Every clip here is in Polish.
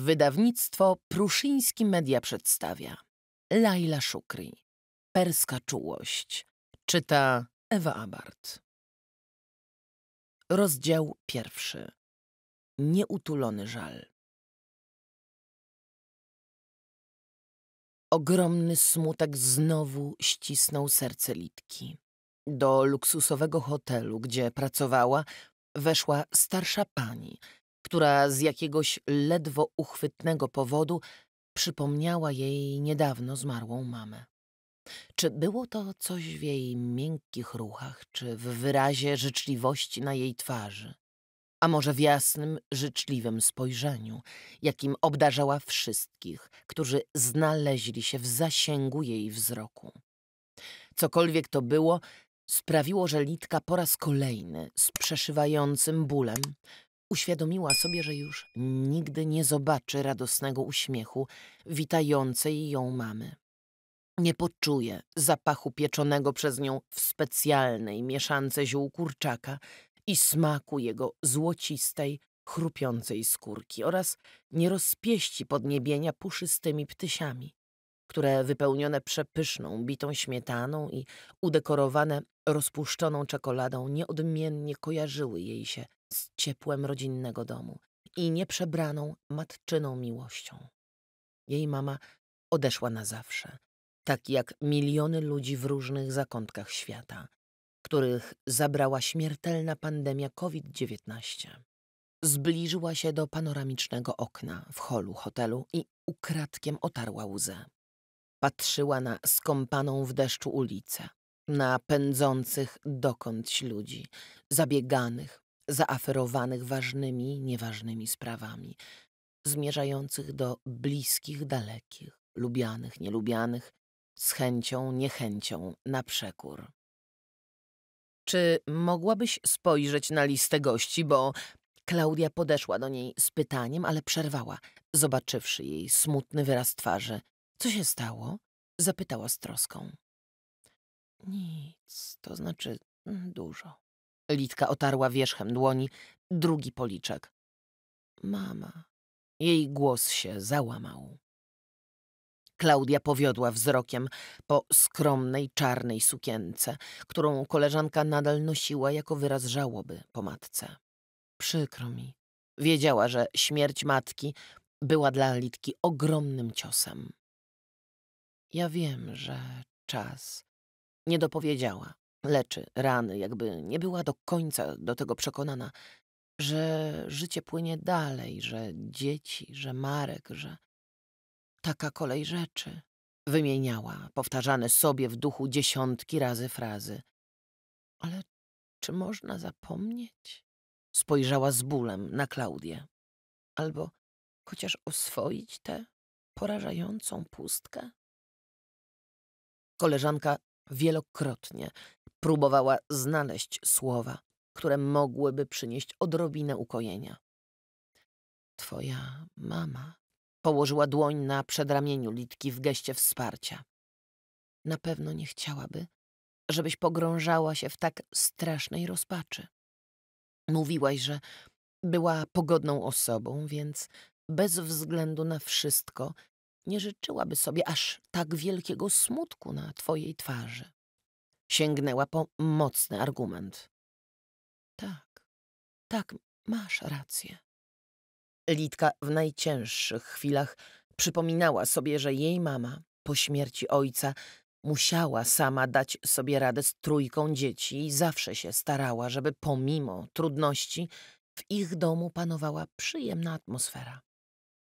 Wydawnictwo Pruszyński Media przedstawia. Laila Shukri. Perska czułość. Czyta Ewa Abart. Rozdział pierwszy. Nieutulony żal. Ogromny smutek znowu ścisnął serce Litki. Do luksusowego hotelu, gdzie pracowała, weszła starsza pani, która z jakiegoś ledwo uchwytnego powodu przypomniała jej niedawno zmarłą mamę. Czy było to coś w jej miękkich ruchach, czy w wyrazie życzliwości na jej twarzy, a może w jasnym, życzliwym spojrzeniu, jakim obdarzała wszystkich, którzy znaleźli się w zasięgu jej wzroku. Cokolwiek to było, sprawiło, że Litka po raz kolejny z przeszywającym bólem uświadomiła sobie, że już nigdy nie zobaczy radosnego uśmiechu witającej ją mamy. Nie poczuje zapachu pieczonego przez nią w specjalnej mieszance ziół kurczaka i smaku jego złocistej, chrupiącej skórki oraz nie rozpieści podniebienia puszystymi ptysiami, które wypełnione przepyszną, bitą śmietaną i udekorowane rozpuszczoną czekoladą nieodmiennie kojarzyły jej się z ciepłem rodzinnego domu i nieprzebraną matczyną miłością. Jej mama odeszła na zawsze, tak jak miliony ludzi w różnych zakątkach świata, których zabrała śmiertelna pandemia COVID-19. Zbliżyła się do panoramicznego okna w holu hotelu i ukradkiem otarła łzę. Patrzyła na skąpaną w deszczu ulicę, na pędzących dokądś ludzi, zabieganych, zaaferowanych ważnymi, nieważnymi sprawami, zmierzających do bliskich, dalekich, lubianych, nielubianych, z chęcią, niechęcią, na przekór. Czy mogłabyś spojrzeć na listę gości, bo... Klaudia podeszła do niej z pytaniem, ale przerwała, zobaczywszy jej smutny wyraz twarzy. Co się stało? Zapytała z troską. Nic, to znaczy dużo. Litka otarła wierzchem dłoni drugi policzek. Mama. Jej głos się załamał. Klaudia powiodła wzrokiem po skromnej, czarnej sukience, którą koleżanka nadal nosiła jako wyraz żałoby po matce. Przykro mi. Wiedziała, że śmierć matki była dla Litki ogromnym ciosem. Ja wiem, że czas. Nie dopowiedziała, leczy rany, jakby nie była do końca do tego przekonana, że życie płynie dalej, że dzieci, że Marek, że... Taka kolej rzeczy. Wymieniała powtarzane sobie w duchu dziesiątki razy frazy. Ale czy można zapomnieć? Spojrzała z bólem na Klaudię. Albo chociaż oswoić tę porażającą pustkę? Koleżanka wielokrotnie próbowała znaleźć słowa, które mogłyby przynieść odrobinę ukojenia. Twoja mama położyła dłoń na przedramieniu Litki w geście wsparcia. Na pewno nie chciałaby, żebyś pogrążała się w tak strasznej rozpaczy. Mówiłaś, że była pogodną osobą, więc bez względu na wszystko nie życzyłaby sobie aż tak wielkiego smutku na twojej twarzy. Sięgnęła po mocny argument. Tak, tak, masz rację. Litka w najcięższych chwilach przypominała sobie, że jej mama po śmierci ojca musiała sama dać sobie radę z trójką dzieci i zawsze się starała, żeby pomimo trudności w ich domu panowała przyjemna atmosfera.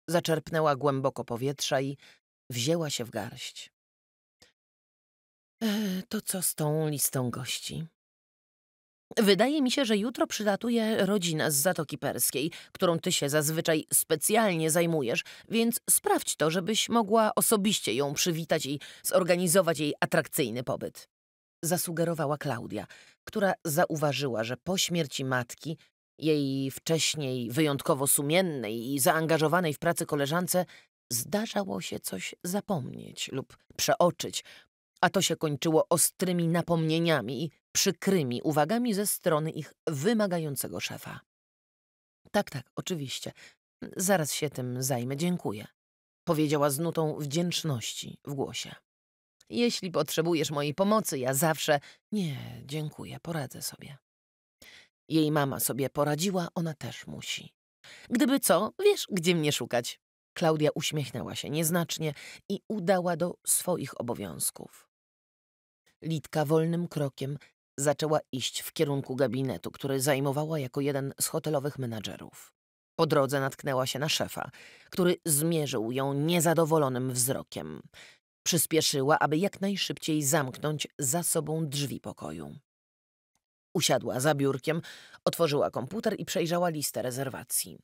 Zaczerpnęła głęboko powietrza i wzięła się w garść. To co z tą listą gości? Wydaje mi się, że jutro przylatuje rodzina z Zatoki Perskiej, którą ty się zazwyczaj specjalnie zajmujesz, więc sprawdź to, żebyś mogła osobiście ją przywitać i zorganizować jej atrakcyjny pobyt. Zasugerowała Klaudia, która zauważyła, że po śmierci matki, jej wcześniej wyjątkowo sumiennej i zaangażowanej w pracę koleżance, zdarzało się coś zapomnieć lub przeoczyć, a to się kończyło ostrymi napomnieniami i przykrymi uwagami ze strony ich wymagającego szefa. Tak, oczywiście. Zaraz się tym zajmę, dziękuję. Powiedziała z nutą wdzięczności w głosie. Jeśli potrzebujesz mojej pomocy, ja zawsze... Nie, dziękuję, poradzę sobie. Jej mama sobie poradziła, ona też musi. Gdyby co, wiesz, gdzie mnie szukać. Klaudia uśmiechnęła się nieznacznie i udała do swoich obowiązków. Litka wolnym krokiem zaczęła iść w kierunku gabinetu, który zajmowała jako jeden z hotelowych menadżerów. Po drodze natknęła się na szefa, który zmierzył ją niezadowolonym wzrokiem. Przyspieszyła, aby jak najszybciej zamknąć za sobą drzwi pokoju. Usiadła za biurkiem, otworzyła komputer i przejrzała listę rezerwacji.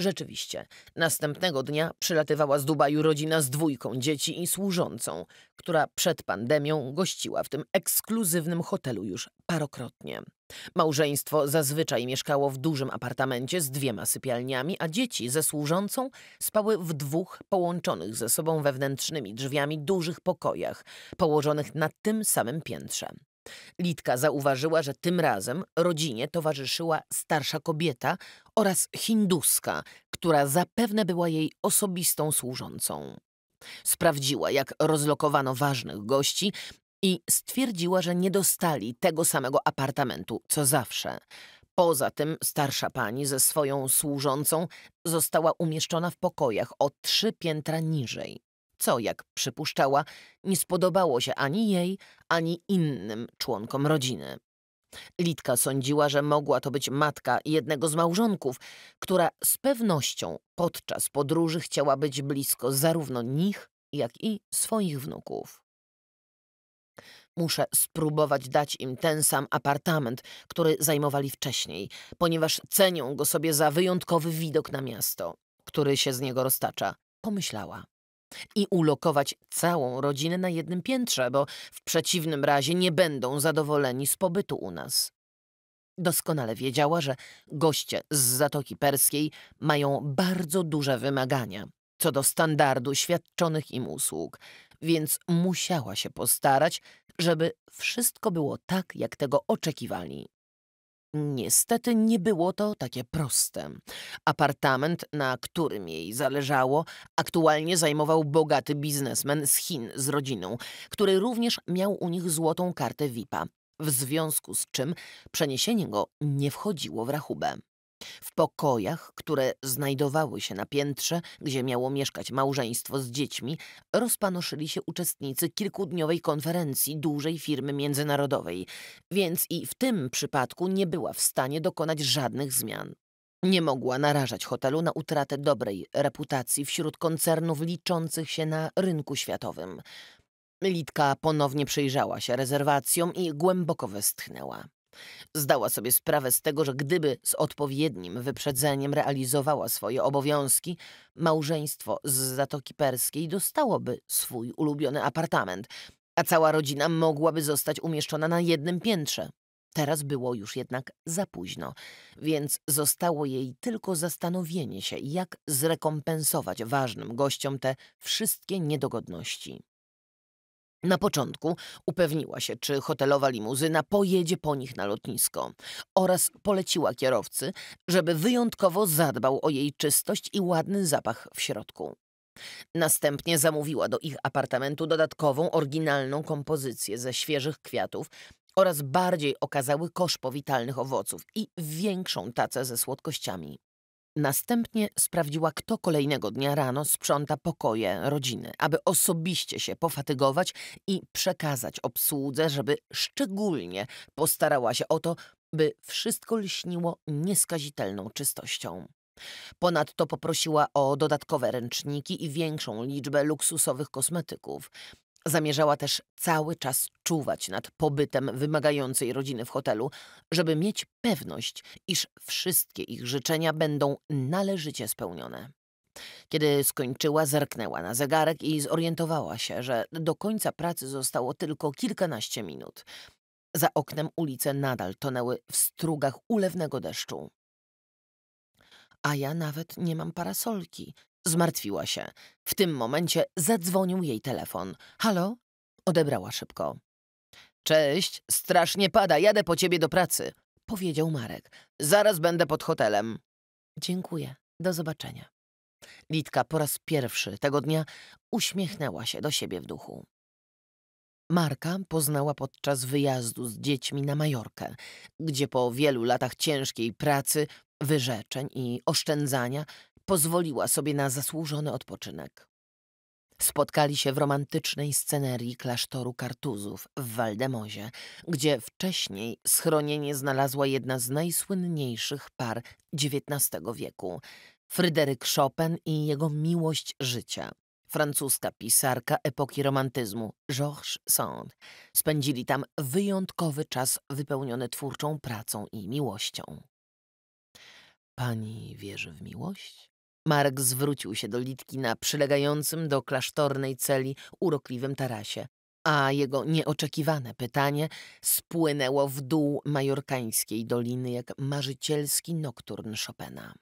Rzeczywiście, następnego dnia przylatywała z Dubaju rodzina z 2 dzieci i służącą, która przed pandemią gościła w tym ekskluzywnym hotelu już parokrotnie. Małżeństwo zazwyczaj mieszkało w dużym apartamencie z 2 sypialniami, a dzieci ze służącą spały w 2 połączonych ze sobą wewnętrznymi drzwiami dużych pokojach, położonych na tym samym piętrze. Litka zauważyła, że tym razem rodzinie towarzyszyła starsza kobieta oraz hinduska, która zapewne była jej osobistą służącą. Sprawdziła, jak rozlokowano ważnych gości i stwierdziła, że nie dostali tego samego apartamentu, co zawsze. Poza tym starsza pani ze swoją służącą została umieszczona w pokojach o 3 piętra niżej. Co, jak przypuszczała, nie spodobało się ani jej, ani innym członkom rodziny. Litka sądziła, że mogła to być matka jednego z małżonków, która z pewnością podczas podróży chciała być blisko zarówno nich, jak i swoich wnuków. Muszę spróbować dać im ten sam apartament, który zajmowali wcześniej, ponieważ cenią go sobie za wyjątkowy widok na miasto, który się z niego roztacza, pomyślała. I ulokować całą rodzinę na jednym piętrze, bo w przeciwnym razie nie będą zadowoleni z pobytu u nas. Doskonale wiedziała, że goście z Zatoki Perskiej mają bardzo duże wymagania co do standardu świadczonych im usług, więc musiała się postarać, żeby wszystko było tak, jak tego oczekiwali. Niestety nie było to takie proste. Apartament, na którym jej zależało, aktualnie zajmował bogaty biznesmen z Chin z rodziną, który również miał u nich złotą kartę VIP-a, w związku z czym przeniesienie go nie wchodziło w rachubę. W pokojach, które znajdowały się na piętrze, gdzie miało mieszkać małżeństwo z dziećmi, rozpanoszyli się uczestnicy kilkudniowej konferencji dużej firmy międzynarodowej, więc i w tym przypadku nie była w stanie dokonać żadnych zmian. Nie mogła narażać hotelu na utratę dobrej reputacji wśród koncernów liczących się na rynku światowym. Litka ponownie przyjrzała się rezerwacjom i głęboko westchnęła. Zdała sobie sprawę z tego, że gdyby z odpowiednim wyprzedzeniem realizowała swoje obowiązki, małżeństwo z Zatoki Perskiej dostałoby swój ulubiony apartament, a cała rodzina mogłaby zostać umieszczona na jednym piętrze. Teraz było już jednak za późno, więc zostało jej tylko zastanowienie się, jak zrekompensować ważnym gościom te wszystkie niedogodności. Na początku upewniła się, czy hotelowa limuzyna pojedzie po nich na lotnisko oraz poleciła kierowcy, żeby wyjątkowo zadbał o jej czystość i ładny zapach w środku. Następnie zamówiła do ich apartamentu dodatkową, oryginalną kompozycję ze świeżych kwiatów oraz bardziej okazały kosz powitalnych owoców i większą tacę ze słodkościami. Następnie sprawdziła, kto kolejnego dnia rano sprząta pokoje rodziny, aby osobiście się pofatygować i przekazać obsłudze, żeby szczególnie postarała się o to, by wszystko lśniło nieskazitelną czystością. Ponadto poprosiła o dodatkowe ręczniki i większą liczbę luksusowych kosmetyków. Zamierzała też cały czas czuwać nad pobytem wymagającej rodziny w hotelu, żeby mieć pewność, iż wszystkie ich życzenia będą należycie spełnione. Kiedy skończyła, zerknęła na zegarek i zorientowała się, że do końca pracy zostało tylko kilkanaście minut. Za oknem ulice nadal tonęły w strugach ulewnego deszczu. A ja nawet nie mam parasolki. Zmartwiła się. W tym momencie zadzwonił jej telefon. Halo? Odebrała szybko. Cześć, strasznie pada, jadę po ciebie do pracy, powiedział Marek. Zaraz będę pod hotelem. Dziękuję, do zobaczenia. Litka po raz pierwszy tego dnia uśmiechnęła się do siebie w duchu. Marka poznała podczas wyjazdu z dziećmi na Majorkę, gdzie po wielu latach ciężkiej pracy, wyrzeczeń i oszczędzania pozwoliła sobie na zasłużony odpoczynek. Spotkali się w romantycznej scenerii klasztoru Kartuzów w Waldemozie, gdzie wcześniej schronienie znalazła jedna z najsłynniejszych par XIX wieku – Fryderyk Chopin i jego miłość życia. Francuska pisarka epoki romantyzmu George Sand. Spędzili tam wyjątkowy czas wypełniony twórczą pracą i miłością. Pani wierzy w miłość? Marek zwrócił się do Litki na przylegającym do klasztornej celi urokliwym tarasie, a jego nieoczekiwane pytanie spłynęło w dół majorkańskiej doliny jak marzycielski nokturn Chopina.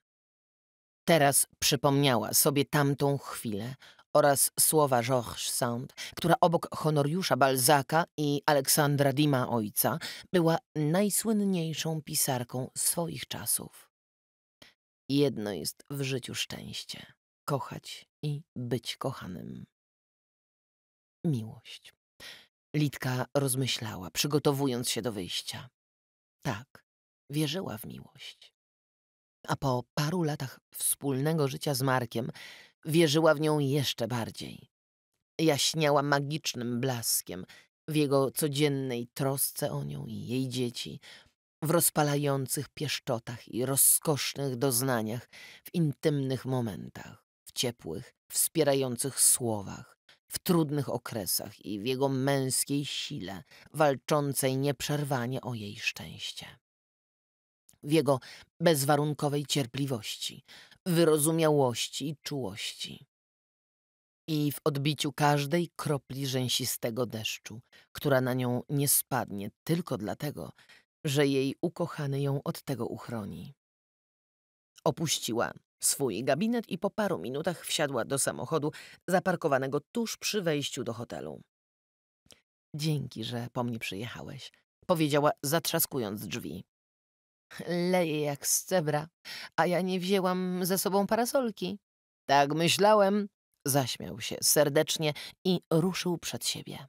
Teraz przypomniała sobie tamtą chwilę oraz słowa Georges Sand, która obok Honoriusza Balzaca i Aleksandra Duma ojca była najsłynniejszą pisarką swoich czasów. Jedno jest w życiu szczęście – kochać i być kochanym. Miłość. Litka rozmyślała, przygotowując się do wyjścia. Tak, wierzyła w miłość. A po paru latach wspólnego życia z Markiem wierzyła w nią jeszcze bardziej. Jaśniała magicznym blaskiem w jego codziennej trosce o nią i jej dzieci – w rozpalających pieszczotach i rozkosznych doznaniach, w intymnych momentach, w ciepłych, wspierających słowach, w trudnych okresach i w jego męskiej sile, walczącej nieprzerwanie o jej szczęście. W jego bezwarunkowej cierpliwości, wyrozumiałości i czułości. I w odbiciu każdej kropli rzęsistego deszczu, która na nią nie spadnie tylko dlatego, że jej ukochany ją od tego uchroni. Opuściła swój gabinet i po paru minutach wsiadła do samochodu zaparkowanego tuż przy wejściu do hotelu. Dzięki, że po mnie przyjechałeś, powiedziała, zatrzaskując drzwi. Leje jak z cebra, a ja nie wzięłam ze sobą parasolki. Tak myślałem, zaśmiał się serdecznie i ruszył przed siebie.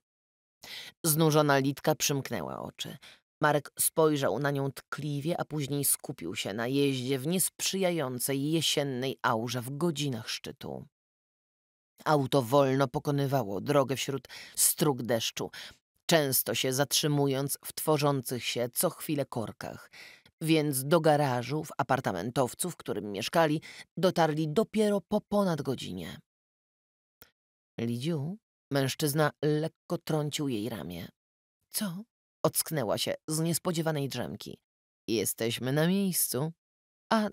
Znużona Litka przymknęła oczy. Marek spojrzał na nią tkliwie, a później skupił się na jeździe w niesprzyjającej jesiennej aurze w godzinach szczytu. Auto wolno pokonywało drogę wśród strug deszczu, często się zatrzymując w tworzących się co chwilę korkach, więc do garażu w apartamentowcu, w którym mieszkali, dotarli dopiero po ponad godzinie. Lidziu, mężczyzna lekko trącił jej ramię. Co? Ocknęła się z niespodziewanej drzemki. Jesteśmy na miejscu. A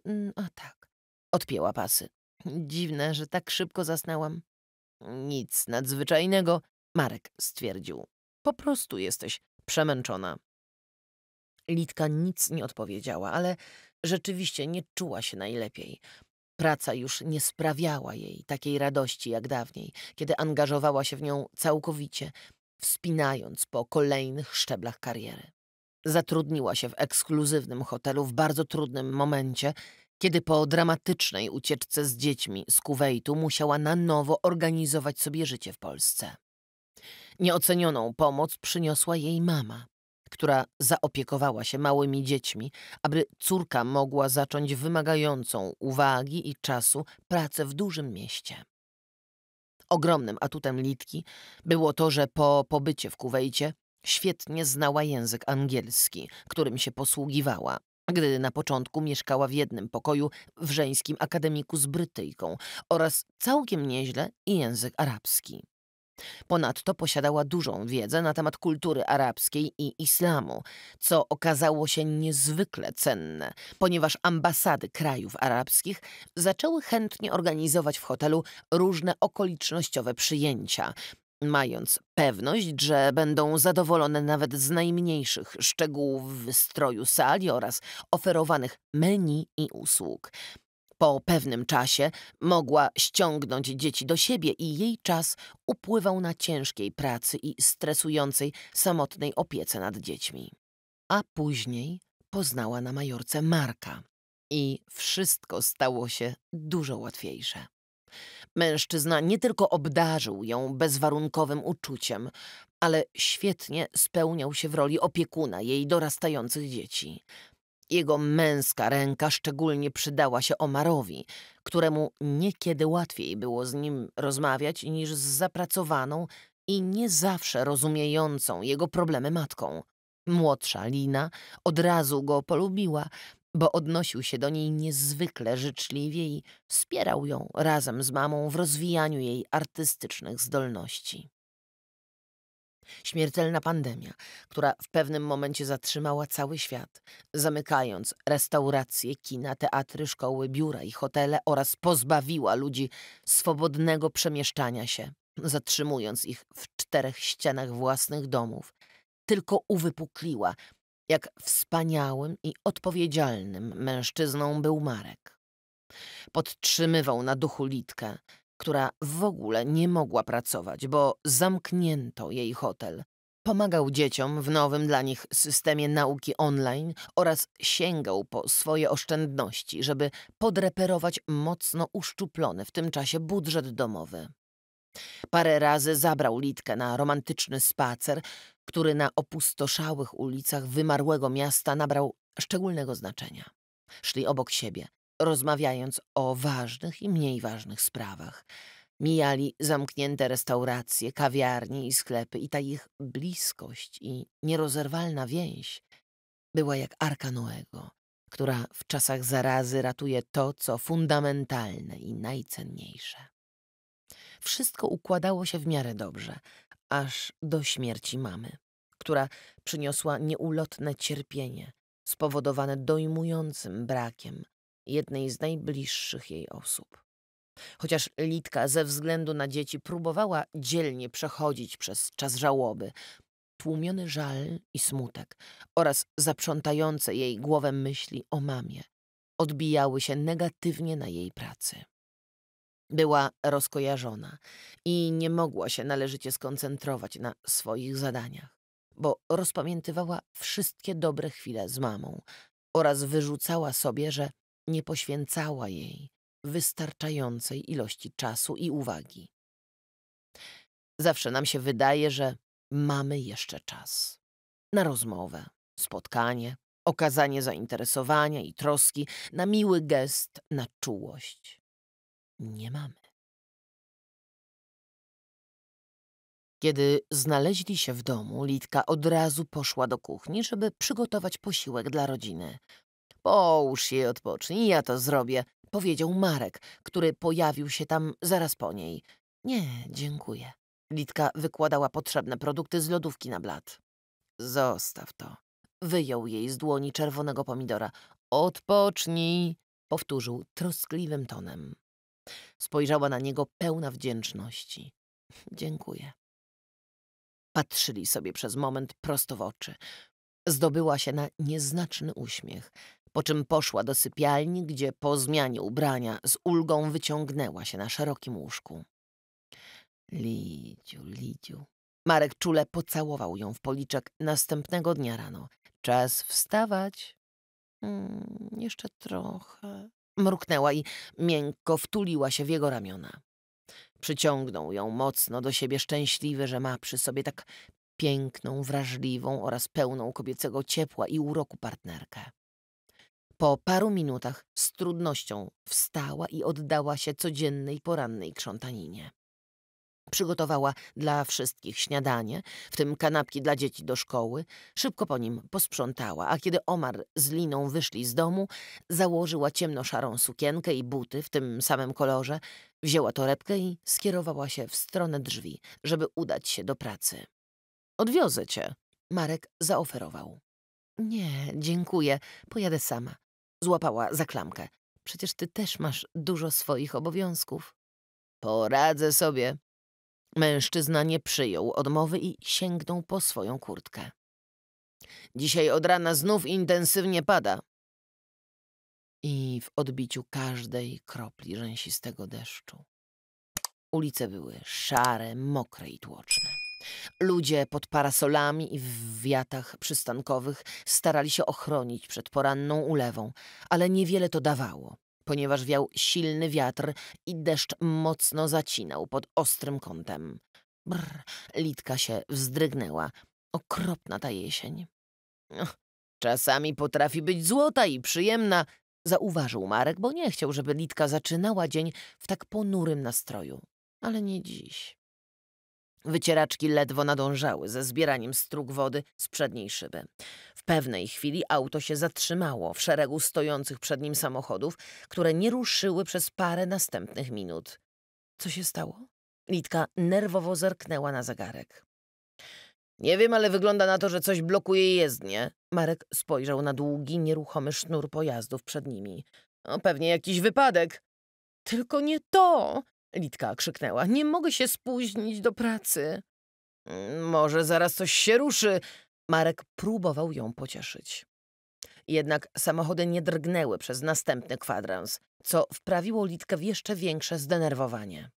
tak. Odpięła pasy. Dziwne, że tak szybko zasnęłam. Nic nadzwyczajnego, Marek stwierdził. Po prostu jesteś przemęczona. Litka nic nie odpowiedziała, ale rzeczywiście nie czuła się najlepiej. Praca już nie sprawiała jej takiej radości jak dawniej, kiedy angażowała się w nią całkowicie, wspinając po kolejnych szczeblach kariery. Zatrudniła się w ekskluzywnym hotelu w bardzo trudnym momencie, kiedy po dramatycznej ucieczce z dziećmi z Kuwejtu musiała na nowo organizować sobie życie w Polsce. Nieocenioną pomoc przyniosła jej mama, która zaopiekowała się małymi dziećmi, aby córka mogła zacząć wymagającą uwagi i czasu pracę w dużym mieście. Ogromnym atutem Litki było to, że po pobycie w Kuwejcie świetnie znała język angielski, którym się posługiwała, gdy na początku mieszkała w jednym pokoju w żeńskim akademiku z Brytyjką oraz całkiem nieźle język arabski. Ponadto posiadała dużą wiedzę na temat kultury arabskiej i islamu, co okazało się niezwykle cenne, ponieważ ambasady krajów arabskich zaczęły chętnie organizować w hotelu różne okolicznościowe przyjęcia, mając pewność, że będą zadowolone nawet z najmniejszych szczegółów wystroju sali oraz oferowanych menu i usług. Po pewnym czasie mogła ściągnąć dzieci do siebie i jej czas upływał na ciężkiej pracy i stresującej, samotnej opiece nad dziećmi. A później poznała na Majorce Marka i wszystko stało się dużo łatwiejsze. Mężczyzna nie tylko obdarzył ją bezwarunkowym uczuciem, ale świetnie spełniał się w roli opiekuna jej dorastających dzieci. Jego męska ręka szczególnie przydała się Omarowi, któremu niekiedy łatwiej było z nim rozmawiać niż z zapracowaną i nie zawsze rozumiejącą jego problemy matką. Młodsza Lina od razu go polubiła, bo odnosił się do niej niezwykle życzliwie i wspierał ją razem z mamą w rozwijaniu jej artystycznych zdolności. Śmiertelna pandemia, która w pewnym momencie zatrzymała cały świat, zamykając restauracje, kina, teatry, szkoły, biura i hotele oraz pozbawiła ludzi swobodnego przemieszczania się, zatrzymując ich w czterech ścianach własnych domów, tylko uwypukliła, jak wspaniałym i odpowiedzialnym mężczyzną był Marek. Podtrzymywał na duchu Litkę, która w ogóle nie mogła pracować, bo zamknięto jej hotel. Pomagał dzieciom w nowym dla nich systemie nauki online oraz sięgał po swoje oszczędności, żeby podreperować mocno uszczuplony w tym czasie budżet domowy. Parę razy zabrał Litkę na romantyczny spacer, który na opustoszałych ulicach wymarłego miasta nabrał szczególnego znaczenia. Szli obok siebie, rozmawiając o ważnych i mniej ważnych sprawach. Mijali zamknięte restauracje, kawiarnie i sklepy i ta ich bliskość i nierozerwalna więź była jak arka Noego, która w czasach zarazy ratuje to, co fundamentalne i najcenniejsze. Wszystko układało się w miarę dobrze, aż do śmierci mamy, która przyniosła nieulotne cierpienie spowodowane dojmującym brakiem jednej z najbliższych jej osób. Chociaż Litka ze względu na dzieci próbowała dzielnie przechodzić przez czas żałoby, tłumiony żal i smutek oraz zaprzątające jej głowę myśli o mamie odbijały się negatywnie na jej pracy. Była rozkojarzona i nie mogła się należycie skoncentrować na swoich zadaniach, bo rozpamiętywała wszystkie dobre chwile z mamą oraz wyrzucała sobie, że nie poświęcała jej wystarczającej ilości czasu i uwagi. Zawsze nam się wydaje, że mamy jeszcze czas na rozmowę, spotkanie, okazanie zainteresowania i troski, na miły gest, na czułość. Nie mamy. Kiedy znaleźli się w domu, Litka od razu poszła do kuchni, żeby przygotować posiłek dla rodziny. Połóż się i odpocznij, ja to zrobię, powiedział Marek, który pojawił się tam zaraz po niej. Nie, dziękuję. Litka wykładała potrzebne produkty z lodówki na blat. Zostaw to. Wyjął jej z dłoni czerwonego pomidora. Odpocznij, powtórzył troskliwym tonem. Spojrzała na niego pełna wdzięczności. Dziękuję. Patrzyli sobie przez moment prosto w oczy. Zdobyła się na nieznaczny uśmiech, po czym poszła do sypialni, gdzie po zmianie ubrania z ulgą wyciągnęła się na szerokim łóżku. Lidziu, Lidziu. Marek czule pocałował ją w policzek następnego dnia rano. Czas wstawać. Jeszcze trochę. Mruknęła i miękko wtuliła się w jego ramiona. Przyciągnął ją mocno do siebie, szczęśliwy, że ma przy sobie tak piękną, wrażliwą oraz pełną kobiecego ciepła i uroku partnerkę. Po paru minutach z trudnością wstała i oddała się codziennej porannej krzątaninie. Przygotowała dla wszystkich śniadanie, w tym kanapki dla dzieci do szkoły, szybko po nim posprzątała, a kiedy Omar z Liną wyszli z domu, założyła ciemnoszarą sukienkę i buty w tym samym kolorze, wzięła torebkę i skierowała się w stronę drzwi, żeby udać się do pracy. Odwiozę cię, Marek zaoferował. Nie, dziękuję, pojadę sama. Złapała za klamkę. Przecież ty też masz dużo swoich obowiązków. Poradzę sobie. Mężczyzna nie przyjął odmowy i sięgnął po swoją kurtkę. Dzisiaj od rana znów intensywnie pada. I w odbiciu każdej kropli rzęsistego deszczu. Ulice były szare, mokre i tłoczne. Ludzie pod parasolami i w wiatach przystankowych starali się ochronić przed poranną ulewą, ale niewiele to dawało. ponieważ wiał silny wiatr i deszcz mocno zacinał pod ostrym kątem. Brr, Litka się wzdrygnęła. Okropna ta jesień. Czasami potrafi być złota i przyjemna, zauważył Marek, bo nie chciał, żeby Litka zaczynała dzień w tak ponurym nastroju. Ale nie dziś. Wycieraczki ledwo nadążały ze zbieraniem strug wody z przedniej szyby. W pewnej chwili auto się zatrzymało w szeregu stojących przed nim samochodów, które nie ruszyły przez parę następnych minut. Co się stało? Litka nerwowo zerknęła na zegarek. Nie wiem, ale wygląda na to, że coś blokuje jezdnię. Marek spojrzał na długi, nieruchomy sznur pojazdów przed nimi. Pewnie jakiś wypadek. Tylko nie to! Litka krzyknęła. Nie mogę się spóźnić do pracy. Może zaraz coś się ruszy. Marek próbował ją pocieszyć. Jednak samochody nie drgnęły przez następny kwadrans, co wprawiło Litkę w jeszcze większe zdenerwowanie.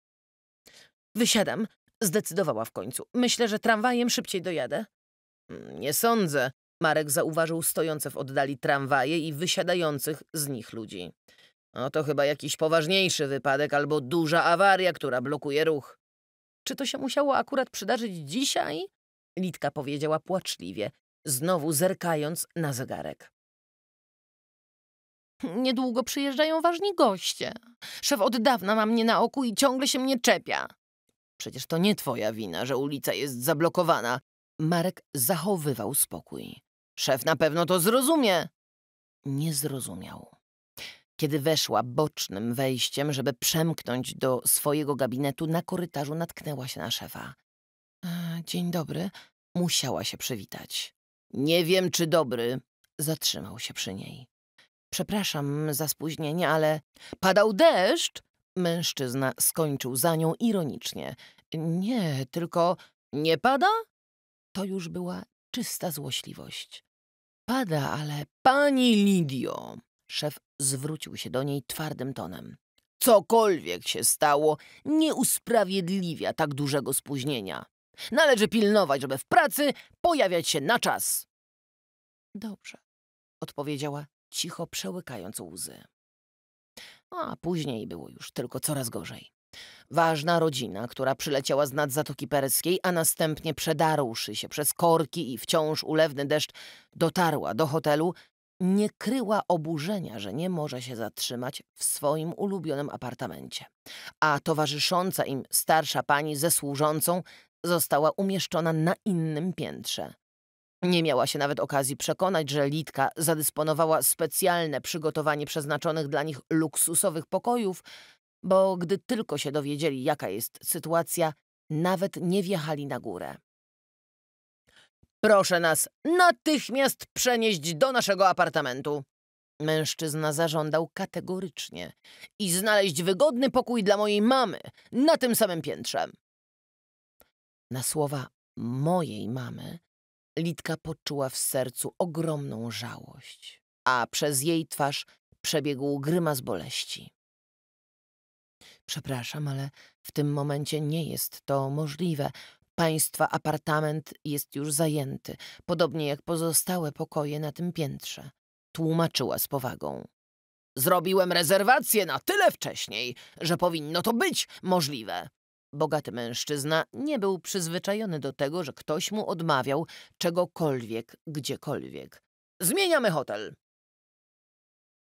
Wysiadam, zdecydowała w końcu. Myślę, że tramwajem szybciej dojadę. Nie sądzę. Marek zauważył stojące w oddali tramwaje i wysiadających z nich ludzi. To chyba jakiś poważniejszy wypadek albo duża awaria, która blokuje ruch. Czy to się musiało akurat przydarzyć dzisiaj? Litka powiedziała płaczliwie, znowu zerkając na zegarek. Niedługo przyjeżdżają ważni goście. Szef od dawna ma mnie na oku i ciągle się mnie czepia. Przecież to nie twoja wina, że ulica jest zablokowana. Marek zachowywał spokój. Szef na pewno to zrozumie. Nie zrozumiał. Kiedy weszła bocznym wejściem, żeby przemknąć do swojego gabinetu, na korytarzu natknęła się na szefa. Dzień dobry. Musiała się przywitać. Nie wiem, czy dobry. Zatrzymał się przy niej. Przepraszam za spóźnienie, ale... Padał deszcz? Mężczyzna skończył za nią ironicznie. Nie, tylko... Nie pada? To już była czysta złośliwość. Pada, ale... Pani Lidio... Szef zwrócił się do niej twardym tonem. Cokolwiek się stało, nie usprawiedliwia tak dużego spóźnienia. Należy pilnować, żeby w pracy pojawiać się na czas. Dobrze, odpowiedziała, cicho przełykając łzy. A później było już tylko coraz gorzej. Ważna rodzina, która przyleciała z nad Zatoki Perskiej, a następnie przedarłszy się przez korki i wciąż ulewny deszcz, dotarła do hotelu, nie kryła oburzenia, że nie może się zatrzymać w swoim ulubionym apartamencie. A towarzysząca im starsza pani ze służącą została umieszczona na innym piętrze. Nie miała się nawet okazji przekonać, że Litka zadysponowała specjalne przygotowanie przeznaczonych dla nich luksusowych pokojów, bo gdy tylko się dowiedzieli, jaka jest sytuacja, nawet nie wjechali na górę. Proszę nas natychmiast przenieść do naszego apartamentu. Mężczyzna zażądał kategorycznie i znaleźć wygodny pokój dla mojej mamy na tym samym piętrze. Na słowa mojej mamy Litka poczuła w sercu ogromną żałość, a przez jej twarz przebiegł grymas boleści. Przepraszam, ale w tym momencie nie jest to możliwe. Państwa apartament jest już zajęty, podobnie jak pozostałe pokoje na tym piętrze. Tłumaczyła z powagą. Zrobiłem rezerwację na tyle wcześniej, że powinno to być możliwe. Bogaty mężczyzna nie był przyzwyczajony do tego, że ktoś mu odmawiał czegokolwiek, gdziekolwiek. Zmieniamy hotel.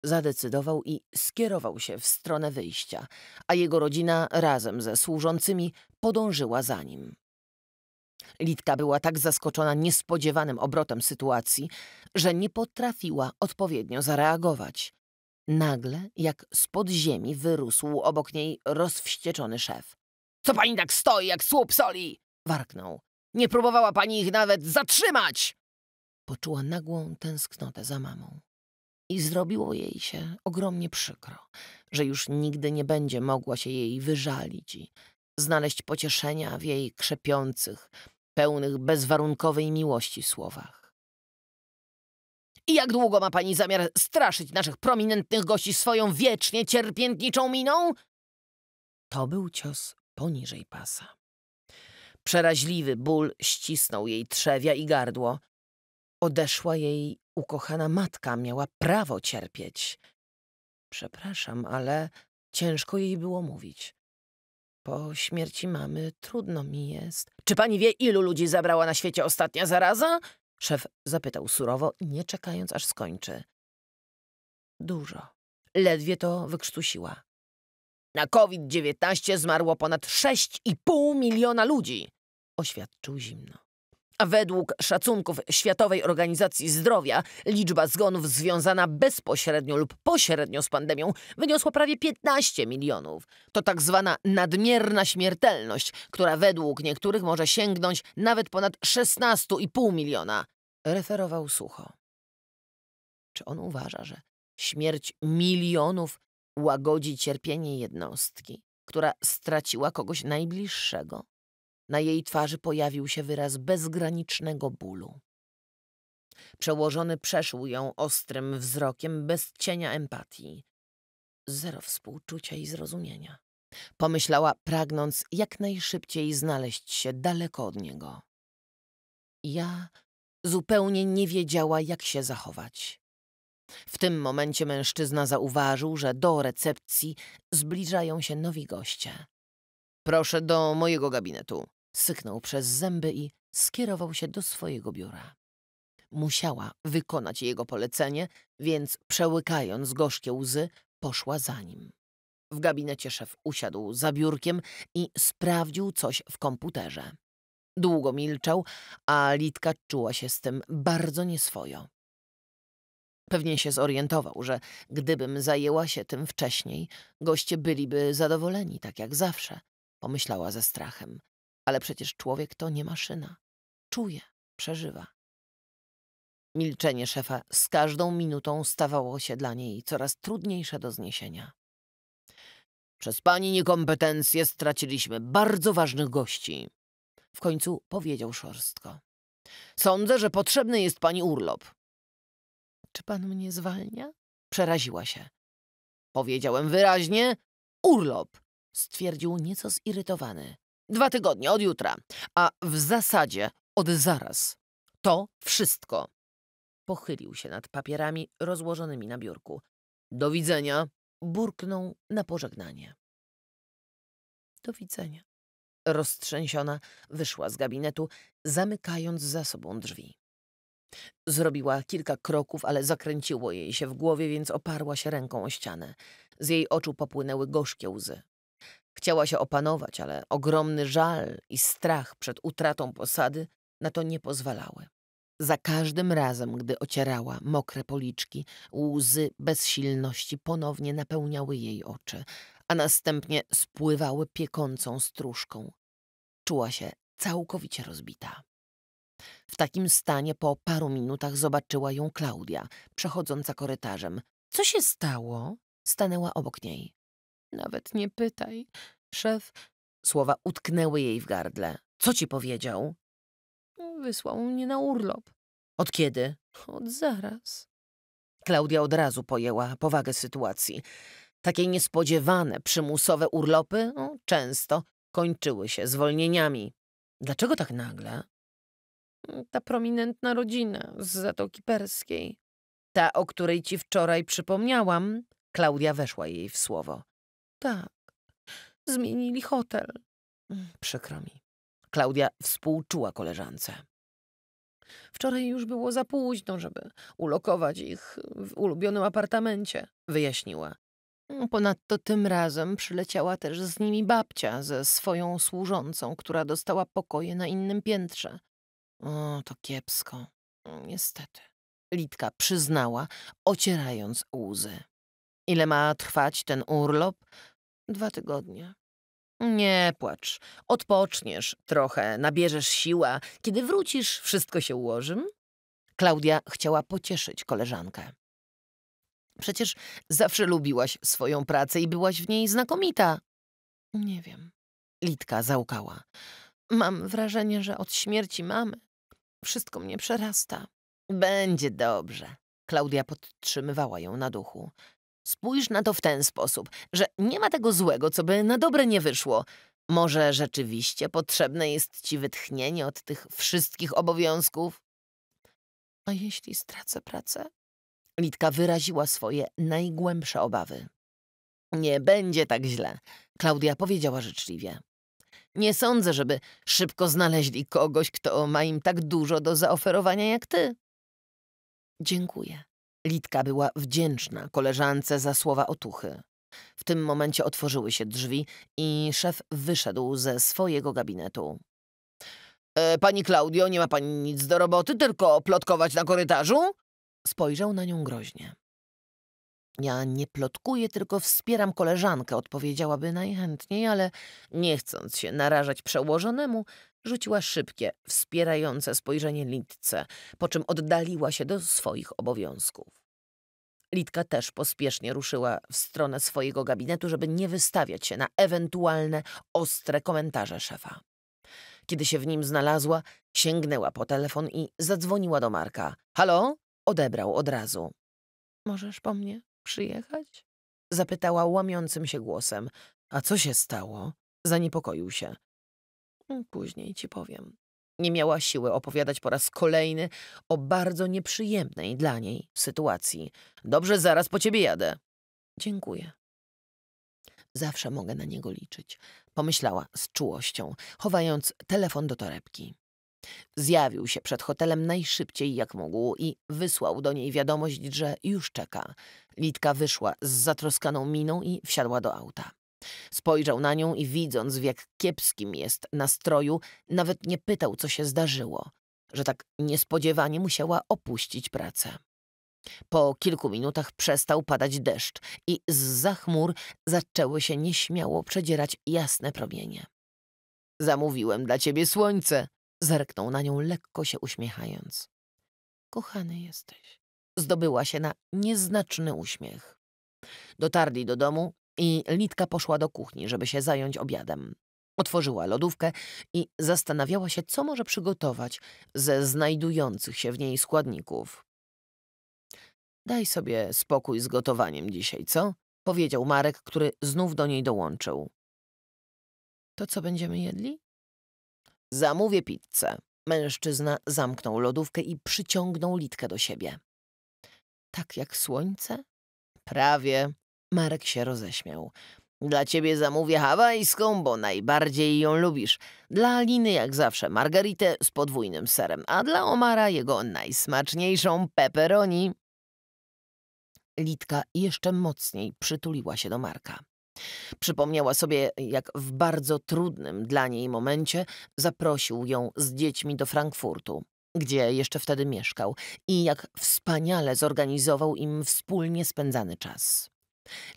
Zadecydował i skierował się w stronę wyjścia, a jego rodzina razem ze służącymi podążyła za nim. Litka była tak zaskoczona niespodziewanym obrotem sytuacji, że nie potrafiła odpowiednio zareagować. Nagle, jak spod ziemi, wyrósł obok niej rozwścieczony szef. Co pani tak stoi jak słup soli? Warknął. Nie próbowała pani ich nawet zatrzymać! Poczuła nagłą tęsknotę za mamą. I zrobiło jej się ogromnie przykro, że już nigdy nie będzie mogła się jej wyżalić i znaleźć pocieszenia w jej krzepiących, pełnych bezwarunkowej miłości słowach. I jak długo ma pani zamiar straszyć naszych prominentnych gości swoją wiecznie cierpiętniczą miną? To był cios poniżej pasa. Przeraźliwy ból ścisnął jej trzewia i gardło. Odeszła jej ukochana matka, miała prawo cierpieć. Przepraszam, ale ciężko jej było mówić. Po śmierci mamy trudno mi jest. Czy pani wie, ilu ludzi zabrała na świecie ostatnia zaraza? Szef zapytał surowo, nie czekając, aż skończy. Dużo. Ledwie to wykrztusiła. Na COVID-19 zmarło ponad 6,5 miliona ludzi, oświadczył zimno. A według szacunków Światowej Organizacji Zdrowia liczba zgonów związana bezpośrednio lub pośrednio z pandemią wyniosła prawie 15 milionów. To tak zwana nadmierna śmiertelność, która według niektórych może sięgnąć nawet ponad 16,5 miliona, referował sucho. Czy on uważa, że śmierć milionów łagodzi cierpienie jednostki, która straciła kogoś najbliższego? Na jej twarzy pojawił się wyraz bezgranicznego bólu. Przełożony przeszył ją ostrym wzrokiem, bez cienia empatii. Zero współczucia i zrozumienia. Pomyślała, pragnąc jak najszybciej znaleźć się daleko od niego. Ja zupełnie nie wiedziała, jak się zachować. W tym momencie mężczyzna zauważył, że do recepcji zbliżają się nowi goście. Proszę do mojego gabinetu. Syknął przez zęby i skierował się do swojego biura. Musiała wykonać jego polecenie, więc przełykając gorzkie łzy, poszła za nim. W gabinecie szef usiadł za biurkiem i sprawdził coś w komputerze. Długo milczał, a Litka czuła się z tym bardzo nieswojo. Pewnie się zorientował, że gdybym zajęła się tym wcześniej, goście byliby zadowoleni, tak jak zawsze, pomyślała ze strachem. Ale przecież człowiek to nie maszyna. Czuje, przeżywa. Milczenie szefa z każdą minutą stawało się dla niej coraz trudniejsze do zniesienia. Przez pani niekompetencję straciliśmy bardzo ważnych gości. W końcu powiedział szorstko. Sądzę, że potrzebny jest pani urlop. Czy pan mnie zwalnia? Przeraziła się. Powiedziałem wyraźnie, urlop, stwierdził nieco zirytowany. 2 tygodnie, od jutra, a w zasadzie od zaraz. To wszystko. Pochylił się nad papierami rozłożonymi na biurku. Do widzenia, burknął na pożegnanie. Do widzenia. Roztrzęsiona wyszła z gabinetu, zamykając za sobą drzwi. Zrobiła kilka kroków, ale zakręciło jej się w głowie, więc oparła się ręką o ścianę. Z jej oczu popłynęły gorzkie łzy. Chciała się opanować, ale ogromny żal i strach przed utratą posady na to nie pozwalały. Za każdym razem, gdy ocierała mokre policzki, łzy bezsilności ponownie napełniały jej oczy, a następnie spływały piekącą stróżką. Czuła się całkowicie rozbita. W takim stanie po paru minutach zobaczyła ją Klaudia, przechodząca korytarzem. Co się stało? Stanęła obok niej. Nawet nie pytaj, szef. Słowa utknęły jej w gardle. Co ci powiedział? Wysłał mnie na urlop. Od kiedy? Od zaraz. Klaudia od razu pojęła powagę sytuacji. Takie niespodziewane, przymusowe urlopy często kończyły się zwolnieniami. Dlaczego tak nagle? Ta prominentna rodzina z Zatoki Perskiej. Ta, o której ci wczoraj przypomniałam. Klaudia weszła jej w słowo. Tak, zmienili hotel. Przykro mi. Klaudia współczuła koleżance. Wczoraj już było za późno, żeby ulokować ich w ulubionym apartamencie, wyjaśniła. Ponadto tym razem przyleciała też z nimi babcia ze swoją służącą, która dostała pokoje na innym piętrze. O, to kiepsko. Niestety. Litka przyznała, ocierając łzy. Ile ma trwać ten urlop? 2 tygodnie. Nie płacz. Odpoczniesz trochę, nabierzesz siła. Kiedy wrócisz, wszystko się ułoży. Klaudia chciała pocieszyć koleżankę. Przecież zawsze lubiłaś swoją pracę i byłaś w niej znakomita. Nie wiem. Litka załkała. Mam wrażenie, że od śmierci mamy wszystko mnie przerasta. Będzie dobrze. Klaudia podtrzymywała ją na duchu. Spójrz na to w ten sposób, że nie ma tego złego, co by na dobre nie wyszło. Może rzeczywiście potrzebne jest ci wytchnienie od tych wszystkich obowiązków? A jeśli stracę pracę? Litka wyraziła swoje najgłębsze obawy. Nie będzie tak źle, Klaudia powiedziała życzliwie. Nie sądzę, żeby szybko znaleźli kogoś, kto ma im tak dużo do zaoferowania jak ty. Dziękuję. Litka była wdzięczna koleżance za słowa otuchy. W tym momencie otworzyły się drzwi i szef wyszedł ze swojego gabinetu. Pani Klaudio, nie ma pani nic do roboty, tylko plotkować na korytarzu? Spojrzał na nią groźnie. Ja nie plotkuję, tylko wspieram koleżankę, odpowiedziałaby najchętniej, ale nie chcąc się narażać przełożonemu, rzuciła szybkie, wspierające spojrzenie Litce, po czym oddaliła się do swoich obowiązków. Litka też pospiesznie ruszyła w stronę swojego gabinetu, żeby nie wystawiać się na ewentualne ostre komentarze szefa. Kiedy się w nim znalazła, sięgnęła po telefon i zadzwoniła do Marka. Halo? Odebrał od razu. Możesz po mnie przyjechać? Zapytała łamiącym się głosem. A co się stało? Zaniepokoił się. Później ci powiem. Nie miała siły opowiadać po raz kolejny o bardzo nieprzyjemnej dla niej sytuacji. Dobrze, zaraz po ciebie jadę. Dziękuję. Zawsze mogę na niego liczyć, pomyślała z czułością, chowając telefon do torebki. Zjawił się przed hotelem najszybciej jak mógł i wysłał do niej wiadomość, że już czeka. Litka wyszła z zatroskaną miną i wsiadła do auta. Spojrzał na nią i widząc, w jak kiepskim jest nastroju, nawet nie pytał, co się zdarzyło, że tak niespodziewanie musiała opuścić pracę. Po kilku minutach przestał padać deszcz i zza chmur zaczęły się nieśmiało przedzierać jasne promienie. Zamówiłem dla ciebie słońce, zerknął na nią lekko się uśmiechając. Kochany jesteś, zdobyła się na nieznaczny uśmiech. Dotarli do domu i Litka poszła do kuchni, żeby się zająć obiadem. Otworzyła lodówkę i zastanawiała się, co może przygotować ze znajdujących się w niej składników. Daj sobie spokój z gotowaniem dzisiaj, co? Powiedział Marek, który znów do niej dołączył. To co będziemy jedli? Zamówię pizzę. Mężczyzna zamknął lodówkę i przyciągnął Litkę do siebie. Tak jak słońce? Prawie. Marek się roześmiał. Dla ciebie zamówię hawajską, bo najbardziej ją lubisz. Dla Aliny jak zawsze margaritę z podwójnym serem, a dla Omara jego najsmaczniejszą pepperoni. Litka jeszcze mocniej przytuliła się do Marka. Przypomniała sobie, jak w bardzo trudnym dla niej momencie zaprosił ją z dziećmi do Frankfurtu, gdzie jeszcze wtedy mieszkał i jak wspaniale zorganizował im wspólnie spędzany czas.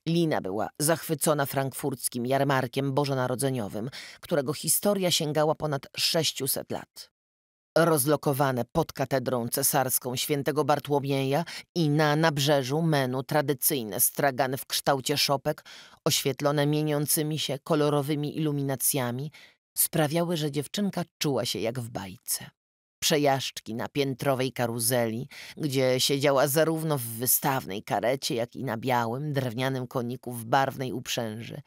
Lina była zachwycona frankfurckim jarmarkiem bożonarodzeniowym, którego historia sięgała ponad 600 lat. Rozlokowane pod katedrą cesarską Świętego Bartłomieja i na nabrzeżu menu tradycyjne stragany w kształcie szopek, oświetlone mieniącymi się kolorowymi iluminacjami, sprawiały, że dziewczynka czuła się jak w bajce. Przejażdżki na piętrowej karuzeli, gdzie siedziała zarówno w wystawnej karecie, jak i na białym, drewnianym koniku w barwnej uprzęży,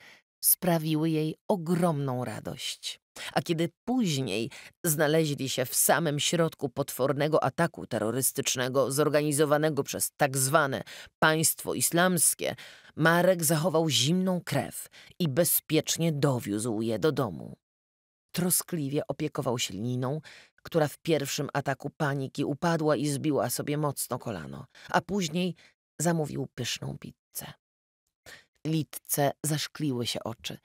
sprawiły jej ogromną radość. A kiedy później znaleźli się w samym środku potwornego ataku terrorystycznego zorganizowanego przez tak zwane państwo islamskie, Marek zachował zimną krew i bezpiecznie dowiózł je do domu. Troskliwie opiekował się Liną, która w pierwszym ataku paniki upadła i zbiła sobie mocno kolano, a później zamówił pyszną pizzę. Litce zaszkliły się oczy,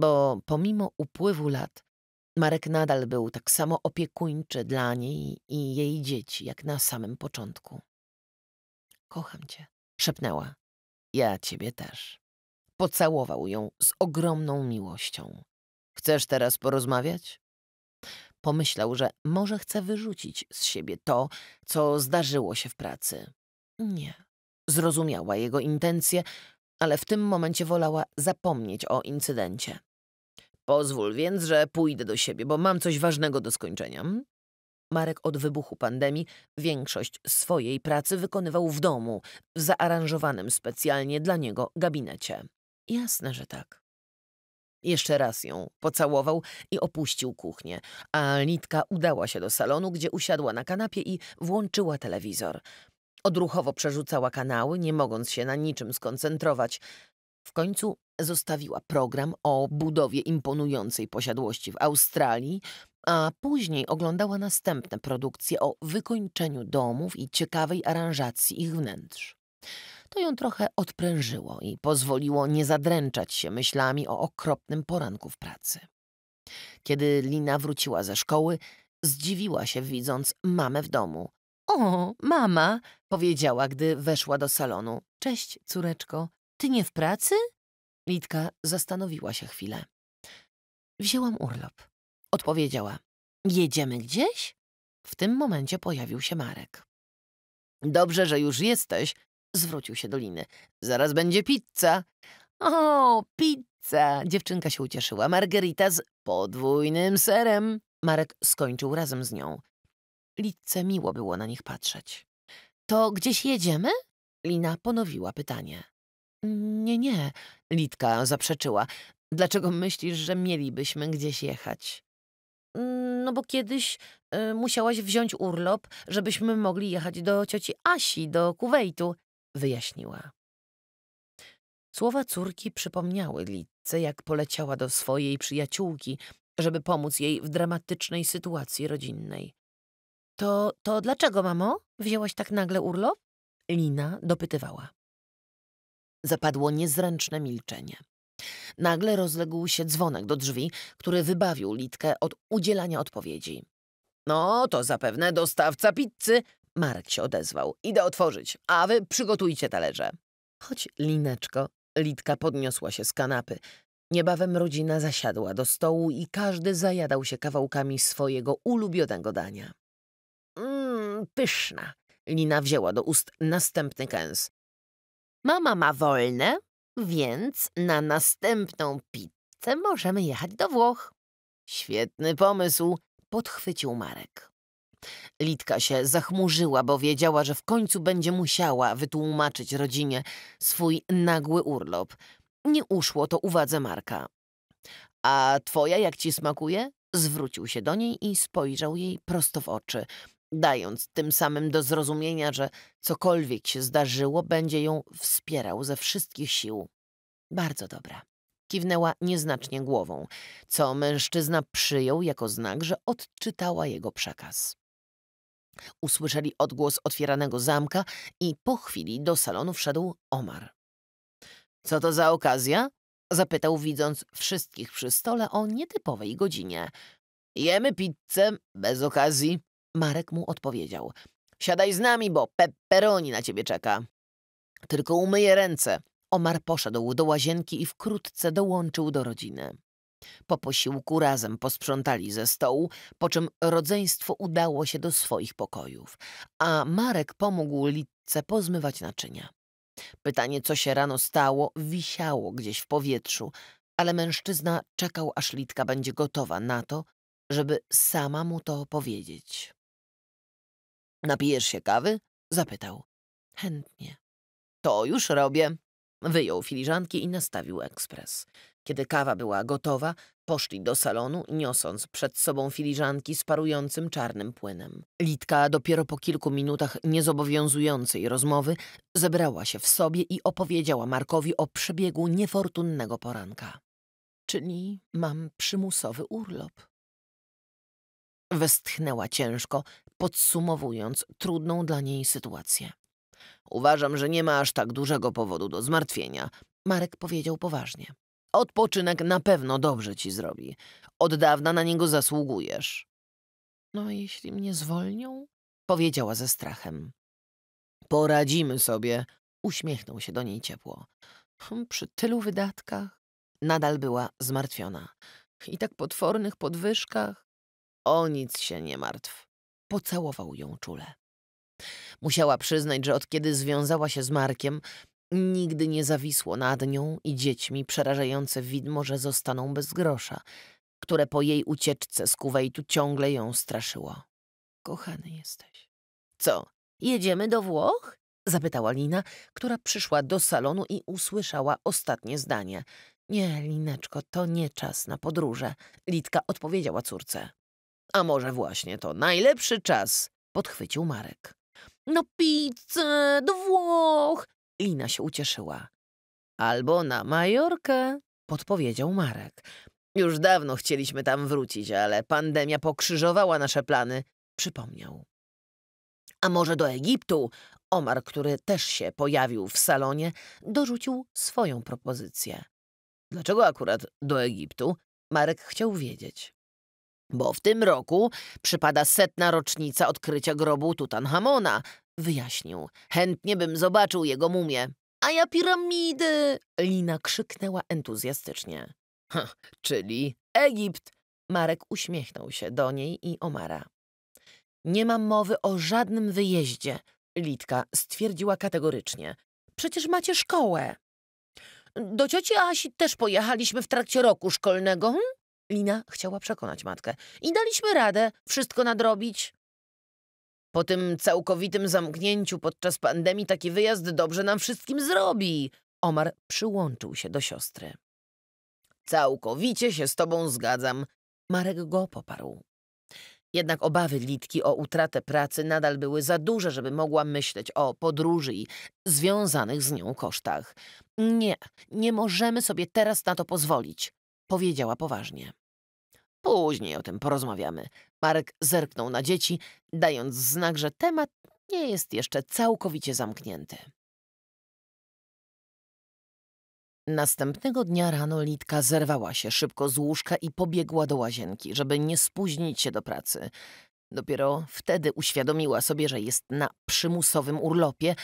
bo pomimo upływu lat Marek nadal był tak samo opiekuńczy dla niej i jej dzieci, jak na samym początku. Kocham cię, szepnęła. Ja ciebie też. Pocałował ją z ogromną miłością. Chcesz teraz porozmawiać? Pomyślał, że może chce wyrzucić z siebie to, co zdarzyło się w pracy. Nie. Zrozumiała jego intencje, ale w tym momencie wolała zapomnieć o incydencie. Pozwól więc, że pójdę do siebie, bo mam coś ważnego do skończenia. Marek od wybuchu pandemii większość swojej pracy wykonywał w domu, w zaaranżowanym specjalnie dla niego gabinecie. Jasne, że tak. Jeszcze raz ją pocałował i opuścił kuchnię, a Litka udała się do salonu, gdzie usiadła na kanapie i włączyła telewizor. Odruchowo przerzucała kanały, nie mogąc się na niczym skoncentrować. W końcu zostawiła program o budowie imponującej posiadłości w Australii, a później oglądała następne produkcje o wykończeniu domów i ciekawej aranżacji ich wnętrz. To ją trochę odprężyło i pozwoliło nie zadręczać się myślami o okropnym poranku w pracy. Kiedy Lina wróciła ze szkoły, zdziwiła się, widząc mamę w domu. O, mama, powiedziała, gdy weszła do salonu. Cześć, córeczko. Ty nie w pracy? Litka zastanowiła się chwilę. Wzięłam urlop, odpowiedziała. Jedziemy gdzieś? W tym momencie pojawił się Marek. Dobrze, że już jesteś, zwrócił się do Liny. Zaraz będzie pizza. O, pizza, dziewczynka się ucieszyła. Margherita z podwójnym serem. Marek skończył razem z nią. Litce miło było na nich patrzeć. To gdzieś jedziemy? Lina ponowiła pytanie. Nie, nie, Litka zaprzeczyła. Dlaczego myślisz, że mielibyśmy gdzieś jechać? No bo kiedyś musiałaś wziąć urlop, żebyśmy mogli jechać do cioci Asi, do Kuwejtu, wyjaśniła. Słowa córki przypomniały Litce, jak poleciała do swojej przyjaciółki, żeby pomóc jej w dramatycznej sytuacji rodzinnej. To dlaczego, mamo, wzięłaś tak nagle urlop? Lina dopytywała. Zapadło niezręczne milczenie. Nagle rozległ się dzwonek do drzwi, który wybawił Litkę od udzielania odpowiedzi. No, to zapewne dostawca pizzy, Marek się odezwał. Idę otworzyć, a wy przygotujcie talerze. Chodź, Lineczko. Litka podniosła się z kanapy. Niebawem rodzina zasiadła do stołu i każdy zajadał się kawałkami swojego ulubionego dania. Pyszna. Lina wzięła do ust następny kęs. Mama ma wolne, więc na następną pizzę możemy jechać do Włoch. Świetny pomysł, podchwycił Marek. Litka się zachmurzyła, bo wiedziała, że w końcu będzie musiała wytłumaczyć rodzinie swój nagły urlop. Nie uszło to uwadze Marka. A twoja jak ci smakuje? Zwrócił się do niej i spojrzał jej prosto w oczy, dając tym samym do zrozumienia, że cokolwiek się zdarzyło, będzie ją wspierał ze wszystkich sił. Bardzo dobra. Kiwnęła nieznacznie głową, co mężczyzna przyjął jako znak, że odczytała jego przekaz. Usłyszeli odgłos otwieranego zamka i po chwili do salonu wszedł Omar. Co to za okazja? Zapytał, widząc wszystkich przy stole o nietypowej godzinie. Jemy pizzę bez okazji. Marek mu odpowiedział. Siadaj z nami, bo pepperoni na ciebie czeka. Tylko umyję ręce. Omar poszedł do łazienki i wkrótce dołączył do rodziny. Po posiłku razem posprzątali ze stołu, po czym rodzeństwo udało się do swoich pokojów, a Marek pomógł Litce pozmywać naczynia. Pytanie, co się rano stało, wisiało gdzieś w powietrzu, ale mężczyzna czekał, aż Litka będzie gotowa na to, żeby sama mu to powiedzieć. Napijesz się kawy? Zapytał. Chętnie. To już robię. Wyjął filiżanki i nastawił ekspres. Kiedy kawa była gotowa, poszli do salonu, niosąc przed sobą filiżanki z parującym czarnym płynem. Litka dopiero po kilku minutach niezobowiązującej rozmowy zebrała się w sobie i opowiedziała Markowi o przebiegu niefortunnego poranka. Czyli mam przymusowy urlop. Westchnęła ciężko, podsumowując trudną dla niej sytuację. Uważam, że nie ma aż tak dużego powodu do zmartwienia, Marek powiedział poważnie. Odpoczynek na pewno dobrze ci zrobi. Od dawna na niego zasługujesz. No jeśli mnie zwolnią? Powiedziała ze strachem. Poradzimy sobie. Uśmiechnął się do niej ciepło. Przy tylu wydatkach? Nadal była zmartwiona. I tak potwornych podwyżkach? O nic się nie martw. Pocałował ją czule. Musiała przyznać, że od kiedy związała się z Markiem, nigdy nie zawisło nad nią i dziećmi przerażające widmo, że zostaną bez grosza, które po jej ucieczce z Kuwejtu ciągle ją straszyło. Kochany jesteś. Co, jedziemy do Włoch? Zapytała Lina, która przyszła do salonu i usłyszała ostatnie zdanie. Nie, Lineczko, to nie czas na podróże. Litka odpowiedziała córce. A może właśnie to najlepszy czas, podchwycił Marek. Na pizzę do Włoch! Lina się ucieszyła. Albo na Majorkę, podpowiedział Marek. Już dawno chcieliśmy tam wrócić, ale pandemia pokrzyżowała nasze plany, przypomniał. A może do Egiptu? Omar, który też się pojawił w salonie, dorzucił swoją propozycję. Dlaczego akurat do Egiptu? Marek chciał wiedzieć. Bo w tym roku przypada 100. rocznica odkrycia grobu Tutanchamona, wyjaśnił. Chętnie bym zobaczył jego mumię. A ja piramidy! Lina krzyknęła entuzjastycznie. Czyli Egipt! Marek uśmiechnął się do niej i Omara. Nie mam mowy o żadnym wyjeździe, Litka stwierdziła kategorycznie. Przecież macie szkołę. Do cioci Asi też pojechaliśmy w trakcie roku szkolnego. Lina chciała przekonać matkę. I daliśmy radę wszystko nadrobić. Po tym całkowitym zamknięciu podczas pandemii taki wyjazd dobrze nam wszystkim zrobi. Omar przyłączył się do siostry. Całkowicie się z tobą zgadzam. Marek go poparł. Jednak obawy Litki o utratę pracy nadal były za duże, żeby mogła myśleć o podróży i związanych z nią kosztach. Nie możemy sobie teraz na to pozwolić, powiedziała poważnie. Później o tym porozmawiamy. Marek zerknął na dzieci, dając znak, że temat nie jest jeszcze całkowicie zamknięty. Następnego dnia rano Litka zerwała się szybko z łóżka i pobiegła do łazienki, żeby nie spóźnić się do pracy. Dopiero wtedy uświadomiła sobie, że jest na przymusowym urlopie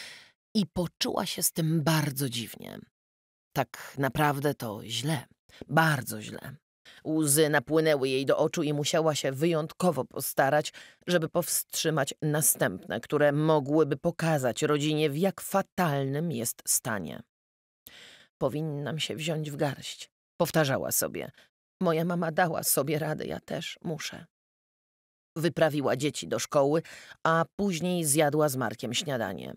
i poczuła się z tym bardzo dziwnie. Tak naprawdę to źle, bardzo źle. Łzy napłynęły jej do oczu i musiała się wyjątkowo postarać, żeby powstrzymać następne, które mogłyby pokazać rodzinie, w jak fatalnym jest stanie. Powinnam się wziąć w garść, powtarzała sobie. Moja mama dała sobie radę, ja też muszę. Wyprawiła dzieci do szkoły, a później zjadła z Markiem śniadanie.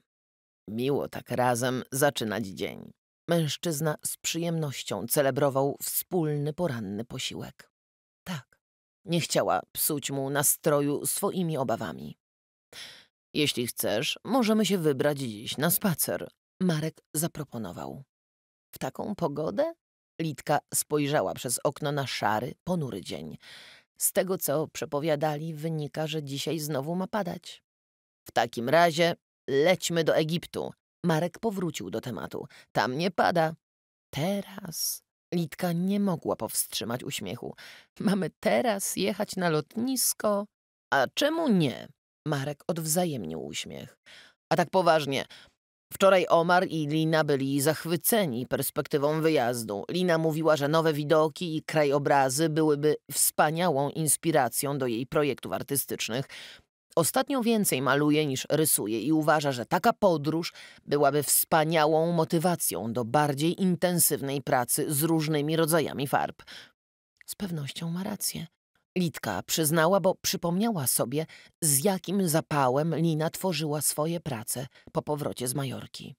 Miło tak razem zaczynać dzień. Mężczyzna z przyjemnością celebrował wspólny poranny posiłek. Tak, nie chciała psuć mu nastroju swoimi obawami. Jeśli chcesz, możemy się wybrać dziś na spacer, Marek zaproponował. W taką pogodę? Litka spojrzała przez okno na szary, ponury dzień. Z tego, co przepowiadali, wynika, że dzisiaj znowu ma padać. W takim razie lećmy do Egiptu. Marek powrócił do tematu. Tam nie pada. Teraz? Litka nie mogła powstrzymać uśmiechu. Mamy teraz jechać na lotnisko? A czemu nie? Marek odwzajemnił uśmiech. A tak poważnie... Wczoraj Omar i Lina byli zachwyceni perspektywą wyjazdu. Lina mówiła, że nowe widoki i krajobrazy byłyby wspaniałą inspiracją do jej projektów artystycznych. Ostatnio więcej maluje niż rysuje i uważa, że taka podróż byłaby wspaniałą motywacją do bardziej intensywnej pracy z różnymi rodzajami farb. Z pewnością ma rację. Litka przyznała, bo przypomniała sobie, z jakim zapałem Lina tworzyła swoje prace po powrocie z Majorki.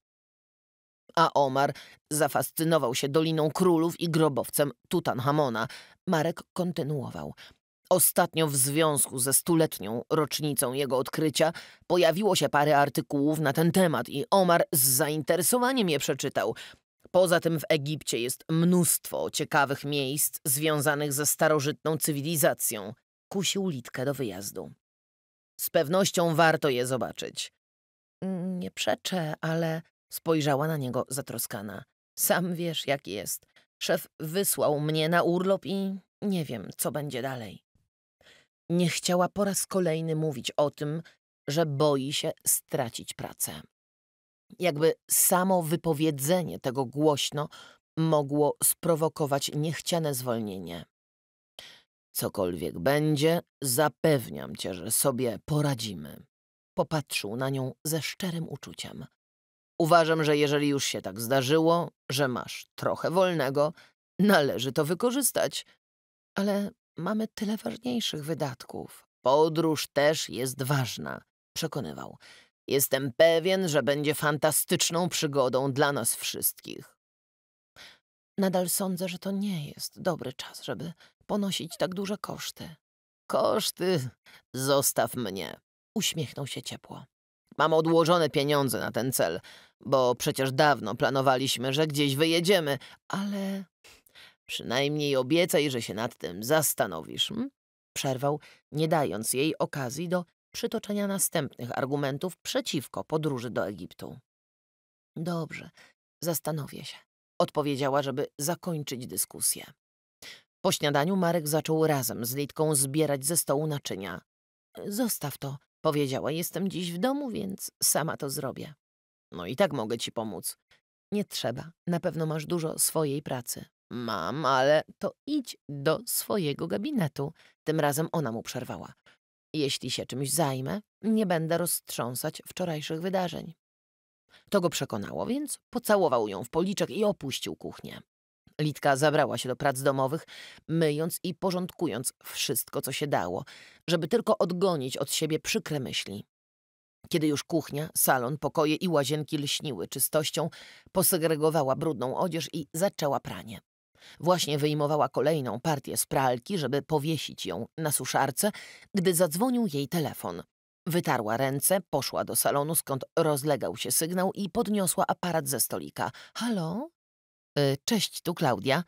A Omar zafascynował się Doliną Królów i grobowcem Tutanchamona. Marek kontynuował. Ostatnio w związku ze 100-letnią rocznicą jego odkrycia pojawiło się parę artykułów na ten temat i Omar z zainteresowaniem je przeczytał. Poza tym w Egipcie jest mnóstwo ciekawych miejsc związanych ze starożytną cywilizacją. Kusił Litkę do wyjazdu. Z pewnością warto je zobaczyć. Nie przeczę, ale spojrzała na niego zatroskana. Sam wiesz, jak jest. Szef wysłał mnie na urlop i nie wiem, co będzie dalej. Nie chciała po raz kolejny mówić o tym, że boi się stracić pracę. Jakby samo wypowiedzenie tego głośno mogło sprowokować niechciane zwolnienie. Cokolwiek będzie, zapewniam cię, że sobie poradzimy. Popatrzył na nią ze szczerym uczuciem. Uważam, że jeżeli już się tak zdarzyło, że masz trochę wolnego, należy to wykorzystać. Ale mamy tyle ważniejszych wydatków. Podróż też jest ważna, przekonywał. Jestem pewien, że będzie fantastyczną przygodą dla nas wszystkich. Nadal sądzę, że to nie jest dobry czas, żeby ponosić tak duże koszty. Koszty zostaw mnie, uśmiechnął się ciepło. Mam odłożone pieniądze na ten cel, bo przecież dawno planowaliśmy, że gdzieś wyjedziemy, ale przynajmniej obiecaj, że się nad tym zastanowisz. Przerwał, nie dając jej okazji do przytoczenia następnych argumentów przeciwko podróży do Egiptu. Dobrze, zastanowię się, odpowiedziała, żeby zakończyć dyskusję. Po śniadaniu Marek zaczął razem z Lidką zbierać ze stołu naczynia. Zostaw to, powiedziała, jestem dziś w domu, więc sama to zrobię. No i tak mogę ci pomóc. Nie trzeba, na pewno masz dużo swojej pracy. Mam, ale to idź do swojego gabinetu. Tym razem ona mu przerwała. Jeśli się czymś zajmę, nie będę roztrząsać wczorajszych wydarzeń. To go przekonało, więc pocałował ją w policzek i opuścił kuchnię. Litka zabrała się do prac domowych, myjąc i porządkując wszystko, co się dało, żeby tylko odgonić od siebie przykre myśli. Kiedy już kuchnia, salon, pokoje i łazienki lśniły czystością, posegregowała brudną odzież i zaczęła pranie. Właśnie wyjmowała kolejną partię z pralki, żeby powiesić ją na suszarce, gdy zadzwonił jej telefon. Wytarła ręce, poszła do salonu, skąd rozlegał się sygnał i podniosła aparat ze stolika. Halo? Cześć, tu Klaudia.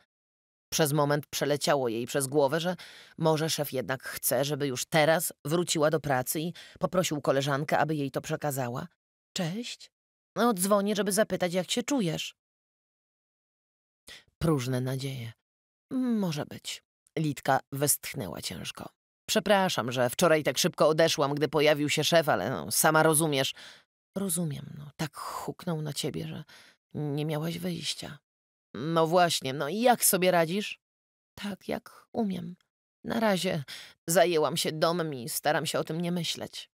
Przez moment przeleciało jej przez głowę, że może szef jednak chce, żeby już teraz wróciła do pracy i poprosił koleżankę, aby jej to przekazała. Cześć. Odzwonię, żeby zapytać, jak się czujesz. Próżne nadzieje. Może być. Litka westchnęła ciężko. Przepraszam, że wczoraj tak szybko odeszłam, gdy pojawił się szef, ale no, sama rozumiesz. Rozumiem, no. Tak huknął na ciebie, że nie miałaś wyjścia. No właśnie, no i jak sobie radzisz? Tak, jak umiem. Na razie zajęłam się domem i staram się o tym nie myśleć.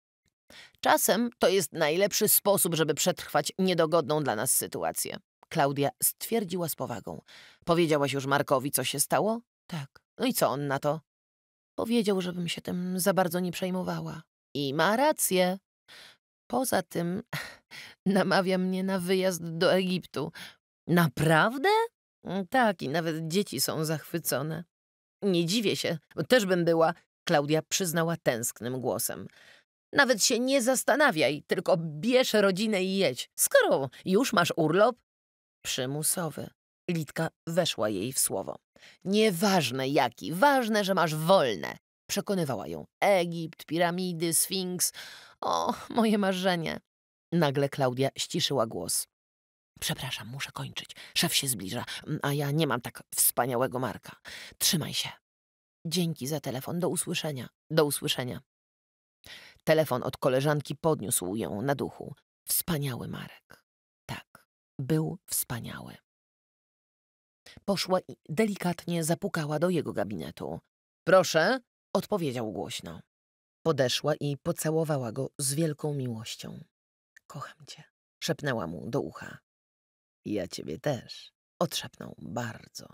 Czasem to jest najlepszy sposób, żeby przetrwać niedogodną dla nas sytuację. Klaudia stwierdziła z powagą. Powiedziałaś już Markowi, co się stało? Tak. No i co on na to? Powiedział, żebym się tym za bardzo nie przejmowała. I ma rację. Poza tym namawia mnie na wyjazd do Egiptu. Naprawdę? Tak, i nawet dzieci są zachwycone. Nie dziwię się, bo też bym była, Klaudia przyznała tęsknym głosem. Nawet się nie zastanawiaj, tylko bierz rodzinę i jedź. Skoro już masz urlop przymusowy. Litka weszła jej w słowo. Nieważne jaki, ważne, że masz wolne. Przekonywała ją. Egipt, piramidy, Sfinks. O, moje marzenie. Nagle Klaudia ściszyła głos. Przepraszam, muszę kończyć. Szef się zbliża, a ja nie mam tak wspaniałego Marka. Trzymaj się. Dzięki za telefon. Do usłyszenia. Do usłyszenia. Telefon od koleżanki podniósł ją na duchu. Wspaniały Marek. Tak, był wspaniały. Poszła i delikatnie zapukała do jego gabinetu. Proszę, odpowiedział głośno. Podeszła i pocałowała go z wielką miłością. Kocham cię, szepnęła mu do ucha. Ja ciebie też, odszepnął bardzo.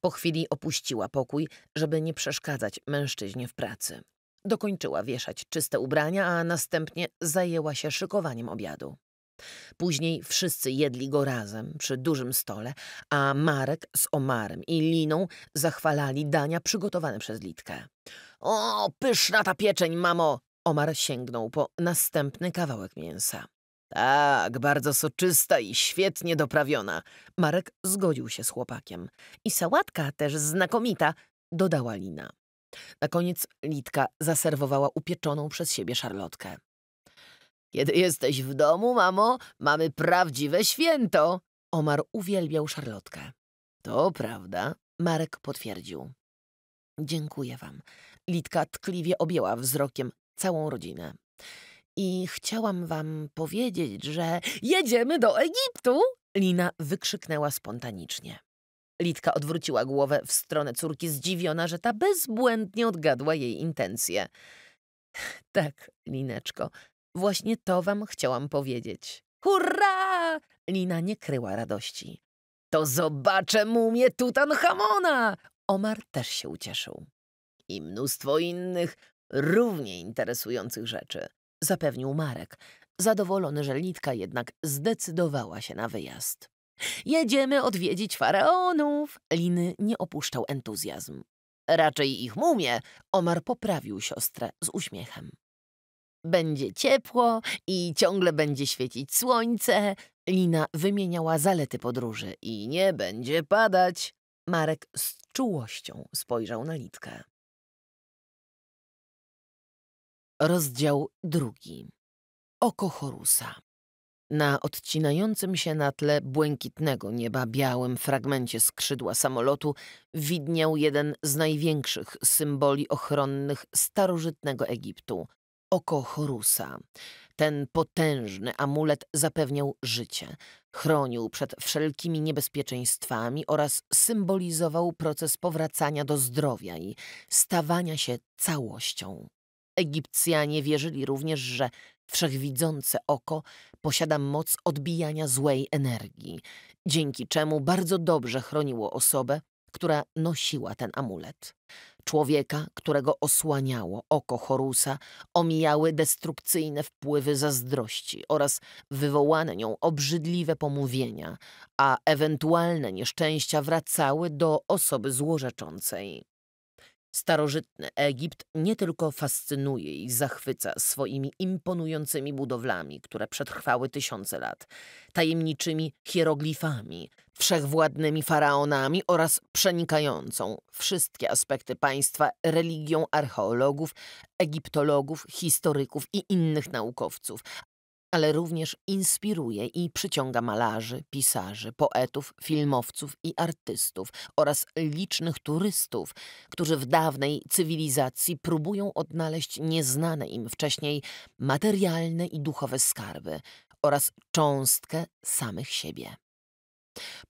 Po chwili opuściła pokój, żeby nie przeszkadzać mężczyźnie w pracy. Dokończyła wieszać czyste ubrania, a następnie zajęła się szykowaniem obiadu. Później wszyscy jedli go razem przy dużym stole, a Marek z omarem i liną zachwalali dania przygotowane przez Litkę. O, pyszna ta pieczeń, mamo! Omar sięgnął po następny kawałek mięsa. Tak, bardzo soczysta i świetnie doprawiona. Marek zgodził się z chłopakiem. I sałatka też znakomita, dodała Lina. Na koniec Litka zaserwowała upieczoną przez siebie szarlotkę. Kiedy jesteś w domu, mamo, mamy prawdziwe święto. Omar uwielbiał szarlotkę. To prawda, Marek potwierdził. Dziękuję wam. Litka tkliwie objęła wzrokiem całą rodzinę. I chciałam wam powiedzieć, że jedziemy do Egiptu! Lina wykrzyknęła spontanicznie. Litka odwróciła głowę w stronę córki, zdziwiona, że ta bezbłędnie odgadła jej intencje. Tak, Lineczko, właśnie to wam chciałam powiedzieć. Hurra! Lina nie kryła radości. To zobaczę mumię Tutanchamona! Omar też się ucieszył. I mnóstwo innych, równie interesujących rzeczy. Zapewnił Marek, zadowolony, że Litka jednak zdecydowała się na wyjazd. Jedziemy odwiedzić faraonów! Liny nie opuszczał entuzjazm. Raczej ich mumie! Omar poprawił siostrę z uśmiechem. Będzie ciepło i ciągle będzie świecić słońce. Lina wymieniała zalety podróży i nie będzie padać. Marek z czułością spojrzał na Litkę. Rozdział 2. Oko Horusa. Na odcinającym się na tle błękitnego nieba białym fragmencie skrzydła samolotu widniał jeden z największych symboli ochronnych starożytnego Egiptu – oko Horusa. Ten potężny amulet zapewniał życie, chronił przed wszelkimi niebezpieczeństwami oraz symbolizował proces powracania do zdrowia i stawania się całością. Egipcjanie wierzyli również, że wszechwidzące oko posiada moc odbijania złej energii, dzięki czemu bardzo dobrze chroniło osobę, która nosiła ten amulet. Człowieka, którego osłaniało oko Horusa, omijały destrukcyjne wpływy zazdrości oraz wywołane nią obrzydliwe pomówienia, a ewentualne nieszczęścia wracały do osoby złorzeczącej. Starożytny Egipt nie tylko fascynuje i zachwyca swoimi imponującymi budowlami, które przetrwały tysiące lat, tajemniczymi hieroglifami, wszechwładnymi faraonami oraz przenikającą wszystkie aspekty państwa religią archeologów, egiptologów, historyków i innych naukowców, ale również inspiruje i przyciąga malarzy, pisarzy, poetów, filmowców i artystów oraz licznych turystów, którzy w dawnej cywilizacji próbują odnaleźć nieznane im wcześniej materialne i duchowe skarby oraz cząstkę samych siebie.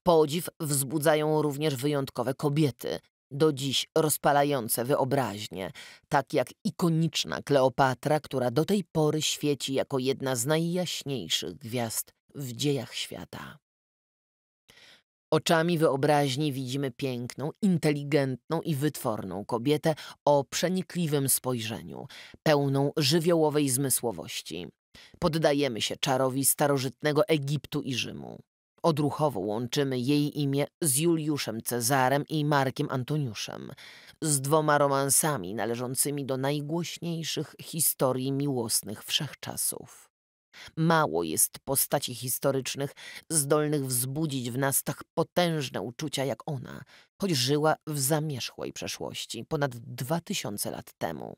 Podziw wzbudzają również wyjątkowe kobiety, do dziś rozpalające wyobraźnię, tak jak ikoniczna Kleopatra, która do tej pory świeci jako jedna z najjaśniejszych gwiazd w dziejach świata. Oczami wyobraźni widzimy piękną, inteligentną i wytworną kobietę o przenikliwym spojrzeniu, pełną żywiołowej zmysłowości. Poddajemy się czarowi starożytnego Egiptu i Rzymu. Odruchowo łączymy jej imię z Juliuszem Cezarem i Markiem Antoniuszem, z dwoma romansami należącymi do najgłośniejszych historii miłosnych wszechczasów. Mało jest postaci historycznych zdolnych wzbudzić w nas tak potężne uczucia jak ona, choć żyła w zamierzchłej przeszłości ponad 2000 lat temu.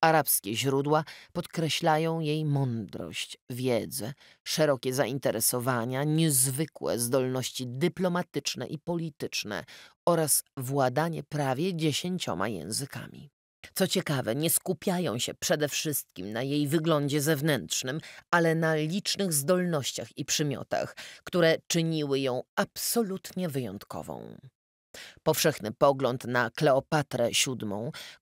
Arabskie źródła podkreślają jej mądrość, wiedzę, szerokie zainteresowania, niezwykłe zdolności dyplomatyczne i polityczne oraz władanie prawie 10 językami. Co ciekawe, nie skupiają się przede wszystkim na jej wyglądzie zewnętrznym, ale na licznych zdolnościach i przymiotach, które czyniły ją absolutnie wyjątkową. Powszechny pogląd na Kleopatrę VII,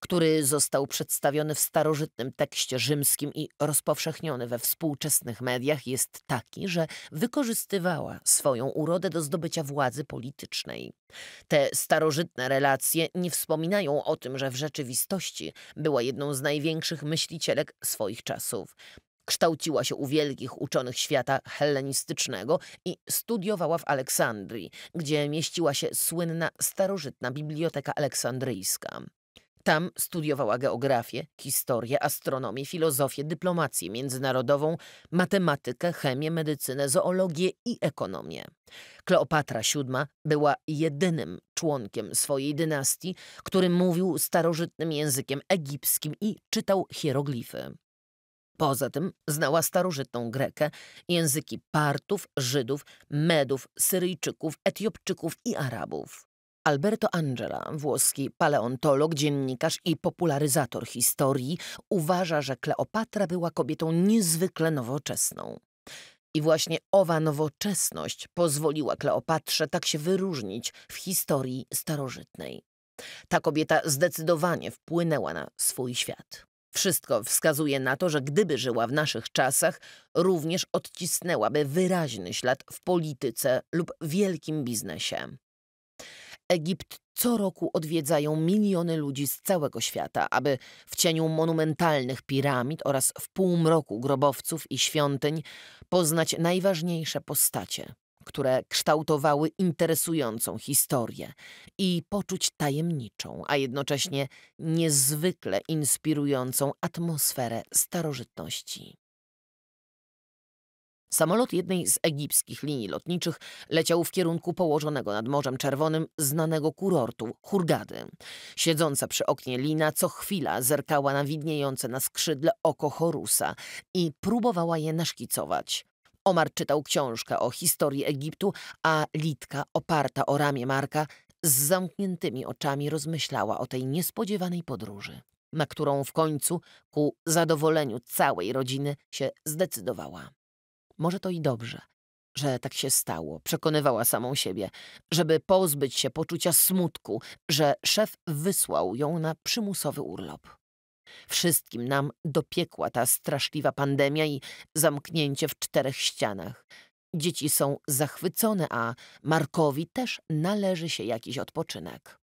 który został przedstawiony w starożytnym tekście rzymskim i rozpowszechniony we współczesnych mediach, jest taki, że wykorzystywała swoją urodę do zdobycia władzy politycznej. Te starożytne relacje nie wspominają o tym, że w rzeczywistości była jedną z największych myślicielek swoich czasów. Kształciła się u wielkich uczonych świata hellenistycznego i studiowała w Aleksandrii, gdzie mieściła się słynna starożytna Biblioteka Aleksandryjska. Tam studiowała geografię, historię, astronomię, filozofię, dyplomację międzynarodową, matematykę, chemię, medycynę, zoologię i ekonomię. Kleopatra VII była jedynym członkiem swojej dynastii, który mówił starożytnym językiem egipskim i czytał hieroglify. Poza tym znała starożytną Grekę, języki Partów, Żydów, Medów, Syryjczyków, Etiopczyków i Arabów. Alberto Angela, włoski paleontolog, dziennikarz i popularyzator historii, uważa, że Kleopatra była kobietą niezwykle nowoczesną. I właśnie owa nowoczesność pozwoliła Kleopatrze tak się wyróżnić w historii starożytnej. Ta kobieta zdecydowanie wpłynęła na swój świat. Wszystko wskazuje na to, że gdyby żyła w naszych czasach, również odcisnęłaby wyraźny ślad w polityce lub wielkim biznesie. Egipt co roku odwiedzają miliony ludzi z całego świata, aby w cieniu monumentalnych piramid oraz w półmroku grobowców i świątyń poznać najważniejsze postacie, które kształtowały interesującą historię i poczuć tajemniczą, a jednocześnie niezwykle inspirującą atmosferę starożytności. Samolot jednej z egipskich linii lotniczych leciał w kierunku położonego nad Morzem Czerwonym znanego kurortu Hurghady. Siedząca przy oknie Lina co chwila zerkała na widniejące na skrzydle oko Horusa i próbowała je naszkicować. Omar czytał książkę o historii Egiptu, a Litka, oparta o ramię Marka, z zamkniętymi oczami rozmyślała o tej niespodziewanej podróży, na którą w końcu ku zadowoleniu całej rodziny się zdecydowała. Może to i dobrze, że tak się stało, przekonywała samą siebie, żeby pozbyć się poczucia smutku, że szef wysłał ją na przymusowy urlop. Wszystkim nam dopiekła ta straszliwa pandemia i zamknięcie w czterech ścianach. Dzieci są zachwycone, a Markowi też należy się jakiś odpoczynek.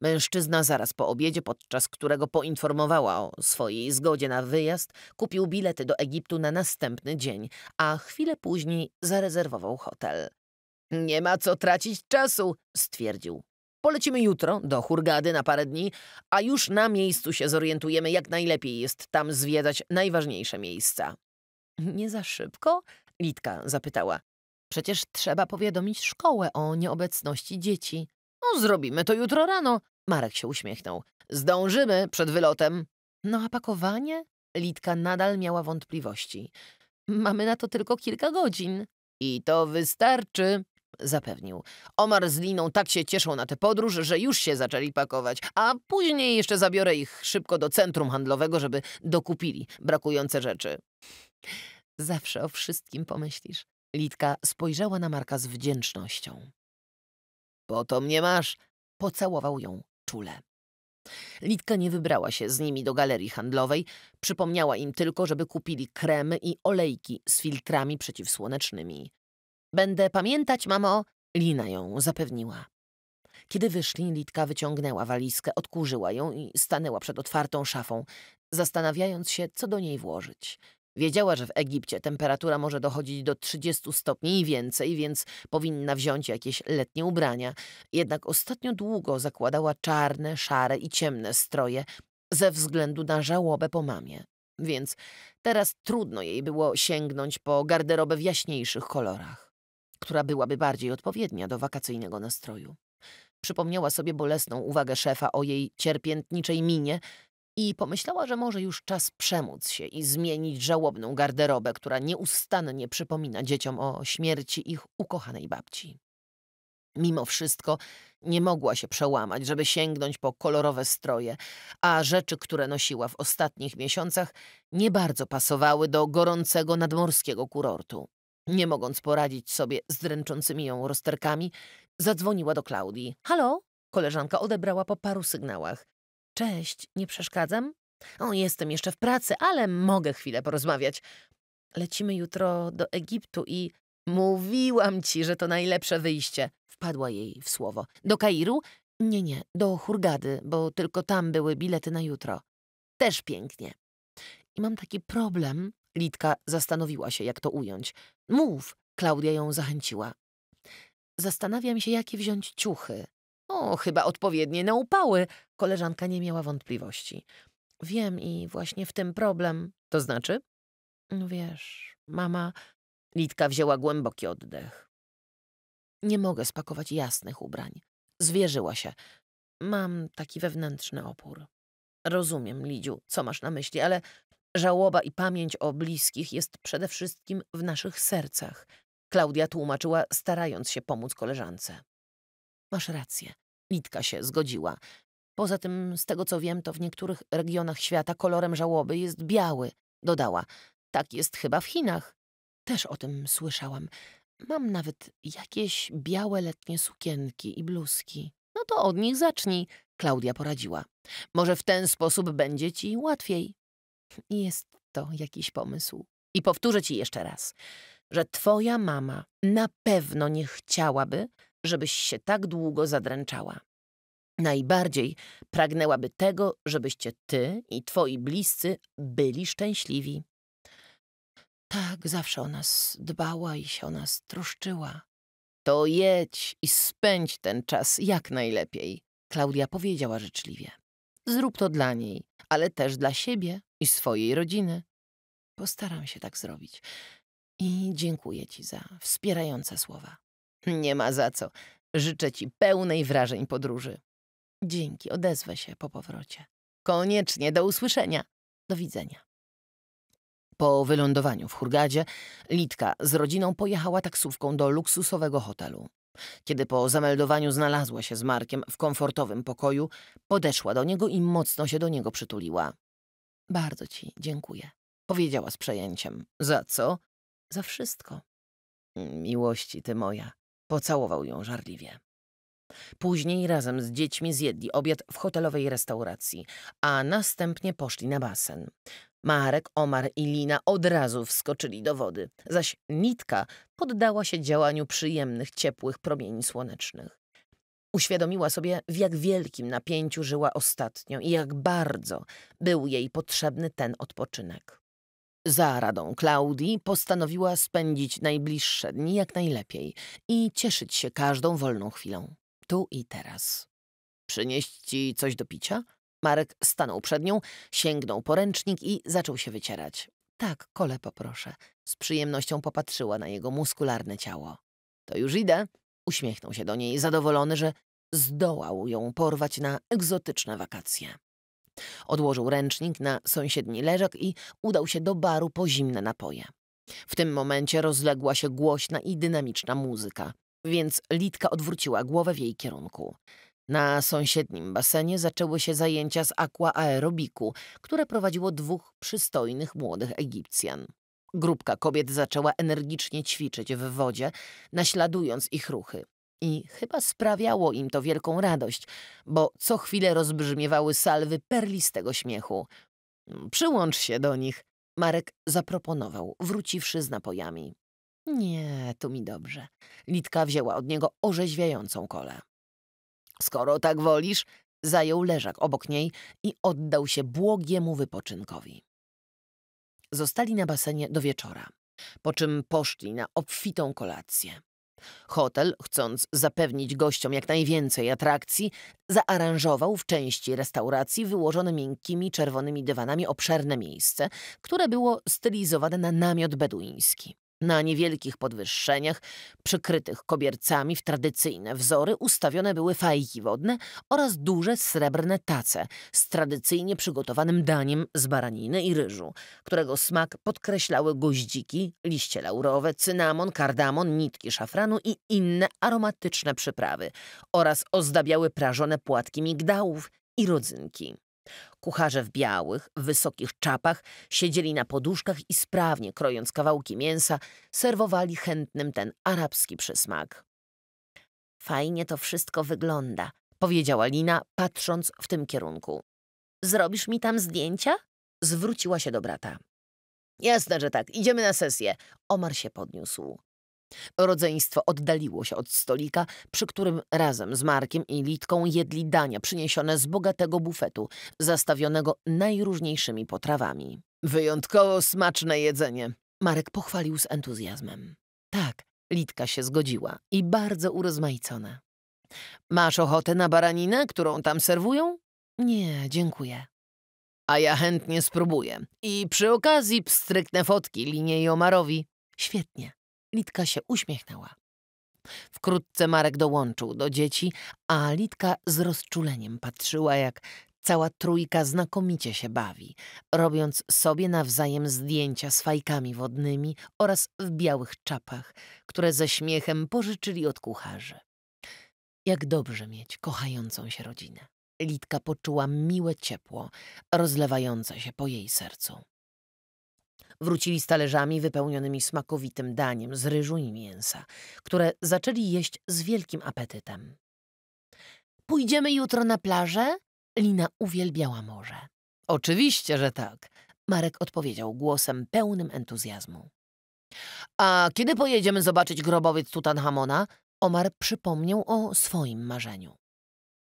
Mężczyzna zaraz po obiedzie, podczas którego poinformowała o swojej zgodzie na wyjazd, kupił bilety do Egiptu na następny dzień, a chwilę później zarezerwował hotel. Nie ma co tracić czasu, stwierdził. Polecimy jutro do Hurghady na parę dni, a już na miejscu się zorientujemy, jak najlepiej jest tam zwiedzać najważniejsze miejsca. Nie za szybko? Litka zapytała. Przecież trzeba powiadomić szkołę o nieobecności dzieci. No, zrobimy to jutro rano. Marek się uśmiechnął. Zdążymy przed wylotem. No a pakowanie? Litka nadal miała wątpliwości. Mamy na to tylko kilka godzin. I to wystarczy, zapewnił. Omar z Liną tak się cieszą na tę podróż, że już się zaczęli pakować, a później jeszcze zabiorę ich szybko do centrum handlowego, żeby dokupili brakujące rzeczy. Zawsze o wszystkim pomyślisz. Litka spojrzała na Marka z wdzięcznością. Po to mnie masz, pocałował ją czule. Litka nie wybrała się z nimi do galerii handlowej, przypomniała im tylko, żeby kupili kremy i olejki z filtrami przeciwsłonecznymi. Będę pamiętać, mamo, Lina ją zapewniła. Kiedy wyszli, Litka wyciągnęła walizkę, odkurzyła ją i stanęła przed otwartą szafą, zastanawiając się, co do niej włożyć. Wiedziała, że w Egipcie temperatura może dochodzić do 30 stopni i więcej, więc powinna wziąć jakieś letnie ubrania. Jednak ostatnio długo zakładała czarne, szare i ciemne stroje ze względu na żałobę po mamie. Więc teraz trudno jej było sięgnąć po garderobę w jaśniejszych kolorach, która byłaby bardziej odpowiednia do wakacyjnego nastroju. Przypomniała sobie bolesną uwagę szefa o jej cierpiętniczej minie, i pomyślała, że może już czas przemóc się i zmienić żałobną garderobę, która nieustannie przypomina dzieciom o śmierci ich ukochanej babci. Mimo wszystko nie mogła się przełamać, żeby sięgnąć po kolorowe stroje, a rzeczy, które nosiła w ostatnich miesiącach, nie bardzo pasowały do gorącego nadmorskiego kurortu. Nie mogąc poradzić sobie z dręczącymi ją rozterkami, zadzwoniła do Klaudii. Halo? Koleżanka odebrała po paru sygnałach. Cześć, nie przeszkadzam? O, jestem jeszcze w pracy, ale mogę chwilę porozmawiać. Lecimy jutro do Egiptu i mówiłam ci, że to najlepsze wyjście. Wpadła jej w słowo. Do Kairu? Nie, do Hurghady, bo tylko tam były bilety na jutro. Też pięknie. I mam taki problem. Litka zastanowiła się, jak to ująć. Mów, Klaudia ją zachęciła. Zastanawiam się, jakie wziąć ciuchy. O, chyba odpowiednie na upały. Koleżanka nie miała wątpliwości. Wiem i właśnie w tym problem. To znaczy? No wiesz, mama... Litka wzięła głęboki oddech. Nie mogę spakować jasnych ubrań. Zwierzyła się. Mam taki wewnętrzny opór. Rozumiem, Lidziu, co masz na myśli, ale żałoba i pamięć o bliskich jest przede wszystkim w naszych sercach. Klaudia tłumaczyła, starając się pomóc koleżance. Masz rację. Litka się zgodziła. Poza tym, z tego co wiem, to w niektórych regionach świata kolorem żałoby jest biały, dodała. Tak jest chyba w Chinach. Też o tym słyszałam. Mam nawet jakieś białe letnie sukienki i bluzki. No to od nich zacznij, Klaudia poradziła. Może w ten sposób będzie ci łatwiej. Jest to jakiś pomysł. I powtórzę ci jeszcze raz, że twoja mama na pewno nie chciałaby, żebyś się tak długo zadręczała. Najbardziej pragnęłaby tego, żebyście ty i twoi bliscy byli szczęśliwi. Tak, zawsze o nas dbała i się o nas troszczyła. To jedź i spędź ten czas jak najlepiej, Klaudia powiedziała życzliwie. Zrób to dla niej, ale też dla siebie i swojej rodziny. Postaram się tak zrobić. I dziękuję ci za wspierające słowa. Nie ma za co. Życzę ci pełnej wrażeń podróży. Dzięki, odezwę się po powrocie. Koniecznie, do usłyszenia. Do widzenia. Po wylądowaniu w Hurgadzie Litka z rodziną pojechała taksówką do luksusowego hotelu. Kiedy po zameldowaniu znalazła się z Markiem w komfortowym pokoju, podeszła do niego i mocno się do niego przytuliła. Bardzo ci dziękuję, powiedziała z przejęciem. Za co? Za wszystko. Miłości ty moja. Pocałował ją żarliwie. Później razem z dziećmi zjedli obiad w hotelowej restauracji, a następnie poszli na basen. Marek, Omar i Lina od razu wskoczyli do wody, zaś Litka poddała się działaniu przyjemnych, ciepłych promieni słonecznych. Uświadomiła sobie, w jak wielkim napięciu żyła ostatnio i jak bardzo był jej potrzebny ten odpoczynek. Za radą Klaudii postanowiła spędzić najbliższe dni jak najlepiej i cieszyć się każdą wolną chwilą, tu i teraz. Przynieść ci coś do picia? Marek stanął przed nią, sięgnął po ręcznik i zaczął się wycierać. Tak, kole poproszę. Z przyjemnością popatrzyła na jego muskularne ciało. To już idę. Uśmiechnął się do niej, zadowolony, że zdołał ją porwać na egzotyczne wakacje. Odłożył ręcznik na sąsiedni leżak i udał się do baru po zimne napoje. W tym momencie rozległa się głośna i dynamiczna muzyka, więc Litka odwróciła głowę w jej kierunku. Na sąsiednim basenie zaczęły się zajęcia z aqua aerobiku, które prowadziło dwóch przystojnych młodych Egipcjan. Grupka kobiet zaczęła energicznie ćwiczyć w wodzie, naśladując ich ruchy. I chyba sprawiało im to wielką radość, bo co chwilę rozbrzmiewały salwy perlistego śmiechu. Przyłącz się do nich, Marek zaproponował, wróciwszy z napojami. Nie, tu mi dobrze. Litka wzięła od niego orzeźwiającą kolę. Skoro tak wolisz, zajął leżak obok niej i oddał się błogiemu wypoczynkowi. Zostali na basenie do wieczora, po czym poszli na obfitą kolację. Hotel, chcąc zapewnić gościom jak najwięcej atrakcji, zaaranżował w części restauracji wyłożone miękkimi, czerwonymi dywanami obszerne miejsce, które było stylizowane na namiot beduiński. Na niewielkich podwyższeniach, przykrytych kobiercami w tradycyjne wzory, ustawione były fajki wodne oraz duże srebrne tace z tradycyjnie przygotowanym daniem z baraniny i ryżu, którego smak podkreślały goździki, liście laurowe, cynamon, kardamon, nitki szafranu i inne aromatyczne przyprawy oraz ozdabiały prażone płatki migdałów i rodzynki. Kucharze w białych, wysokich czapach siedzieli na poduszkach i sprawnie krojąc kawałki mięsa, serwowali chętnym ten arabski przysmak. Fajnie to wszystko wygląda, powiedziała Lina, patrząc w tym kierunku. Zrobisz mi tam zdjęcia? Zwróciła się do brata. Jasne, że tak, idziemy na sesję. Omar się podniósł. Rodzeństwo oddaliło się od stolika, przy którym razem z Markiem i Litką jedli dania przyniesione z bogatego bufetu, zastawionego najróżniejszymi potrawami. Wyjątkowo smaczne jedzenie, Marek pochwalił z entuzjazmem. Tak, Litka się zgodziła i bardzo urozmaicona. Masz ochotę na baraninę, którą tam serwują? Nie, dziękuję. A ja chętnie spróbuję. I przy okazji pstryknę fotki Linie i Omarowi. Świetnie. Litka się uśmiechnęła. Wkrótce Marek dołączył do dzieci, a Litka z rozczuleniem patrzyła, jak cała trójka znakomicie się bawi, robiąc sobie nawzajem zdjęcia z fajkami wodnymi oraz w białych czapach, które ze śmiechem pożyczyli od kucharzy. Jak dobrze mieć kochającą się rodzinę. Litka poczuła miłe ciepło, rozlewające się po jej sercu. Wrócili z talerzami wypełnionymi smakowitym daniem z ryżu i mięsa, które zaczęli jeść z wielkim apetytem. Pójdziemy jutro na plażę? Lina uwielbiała morze. Oczywiście, że tak, Marek odpowiedział głosem pełnym entuzjazmu. A kiedy pojedziemy zobaczyć grobowiec Tutanchamona? Omar przypomniał o swoim marzeniu.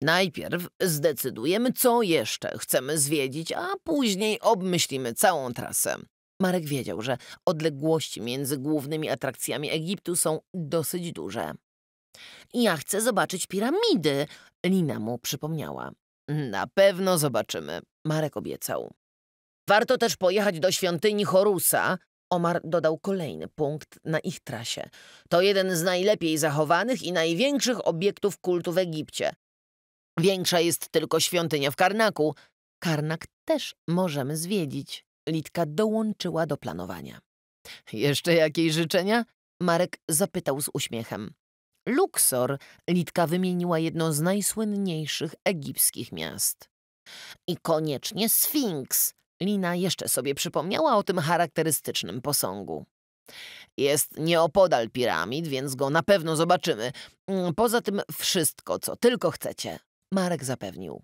Najpierw zdecydujemy, co jeszcze chcemy zwiedzić, a później obmyślimy całą trasę. Marek wiedział, że odległości między głównymi atrakcjami Egiptu są dosyć duże. Ja chcę zobaczyć piramidy, Lina mu przypomniała. Na pewno zobaczymy, Marek obiecał. Warto też pojechać do świątyni Horusa, Omar dodał kolejny punkt na ich trasie. To jeden z najlepiej zachowanych i największych obiektów kultu w Egipcie. Większa jest tylko świątynia w Karnaku. Karnak też możemy zwiedzić. Litka dołączyła do planowania. Jeszcze jakieś życzenia? Marek zapytał z uśmiechem. Luksor, Litka wymieniła jedno z najsłynniejszych egipskich miast. I koniecznie Sfinks. Lina jeszcze sobie przypomniała o tym charakterystycznym posągu. Jest nieopodal piramid, więc go na pewno zobaczymy. Poza tym wszystko, co tylko chcecie, Marek zapewnił.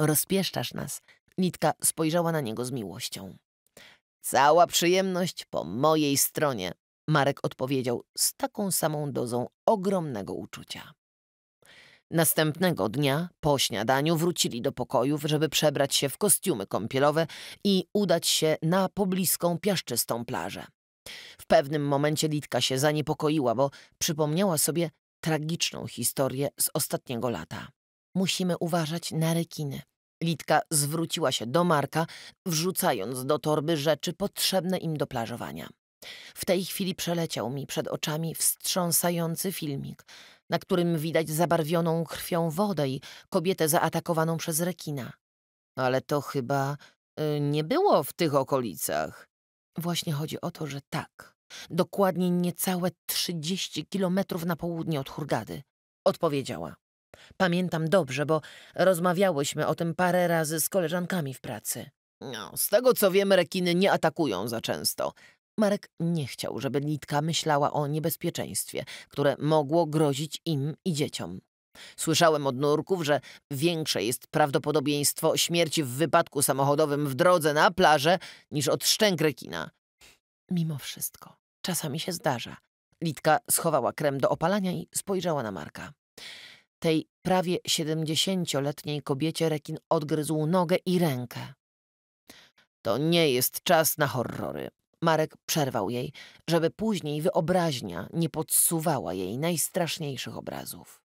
Rozpieszczasz nas. Litka spojrzała na niego z miłością. Cała przyjemność po mojej stronie, Marek odpowiedział z taką samą dozą ogromnego uczucia. Następnego dnia po śniadaniu wrócili do pokojów, żeby przebrać się w kostiumy kąpielowe i udać się na pobliską piaszczystą plażę. W pewnym momencie Litka się zaniepokoiła, bo przypomniała sobie tragiczną historię z ostatniego lata. Musimy uważać na rekiny. Litka zwróciła się do Marka, wrzucając do torby rzeczy potrzebne im do plażowania. W tej chwili przeleciał mi przed oczami wstrząsający filmik, na którym widać zabarwioną krwią wodę i kobietę zaatakowaną przez rekina. Ale to chyba nie było w tych okolicach. Właśnie chodzi o to, że tak. Dokładnie niecałe 30 kilometrów na południe od Hurgady, odpowiedziała. Pamiętam dobrze, bo rozmawiałyśmy o tym parę razy z koleżankami w pracy. No, z tego co wiem, rekiny nie atakują za często. Marek nie chciał, żeby Litka myślała o niebezpieczeństwie, które mogło grozić im i dzieciom. Słyszałem od nurków, że większe jest prawdopodobieństwo śmierci w wypadku samochodowym w drodze na plażę niż od szczęk rekina. Mimo wszystko, czasami się zdarza. Litka schowała krem do opalania i spojrzała na Marka. Tej prawie 70-letniej kobiecie rekin odgryzł nogę i rękę. To nie jest czas na horrory. Marek przerwał jej, żeby później wyobraźnia nie podsuwała jej najstraszniejszych obrazów.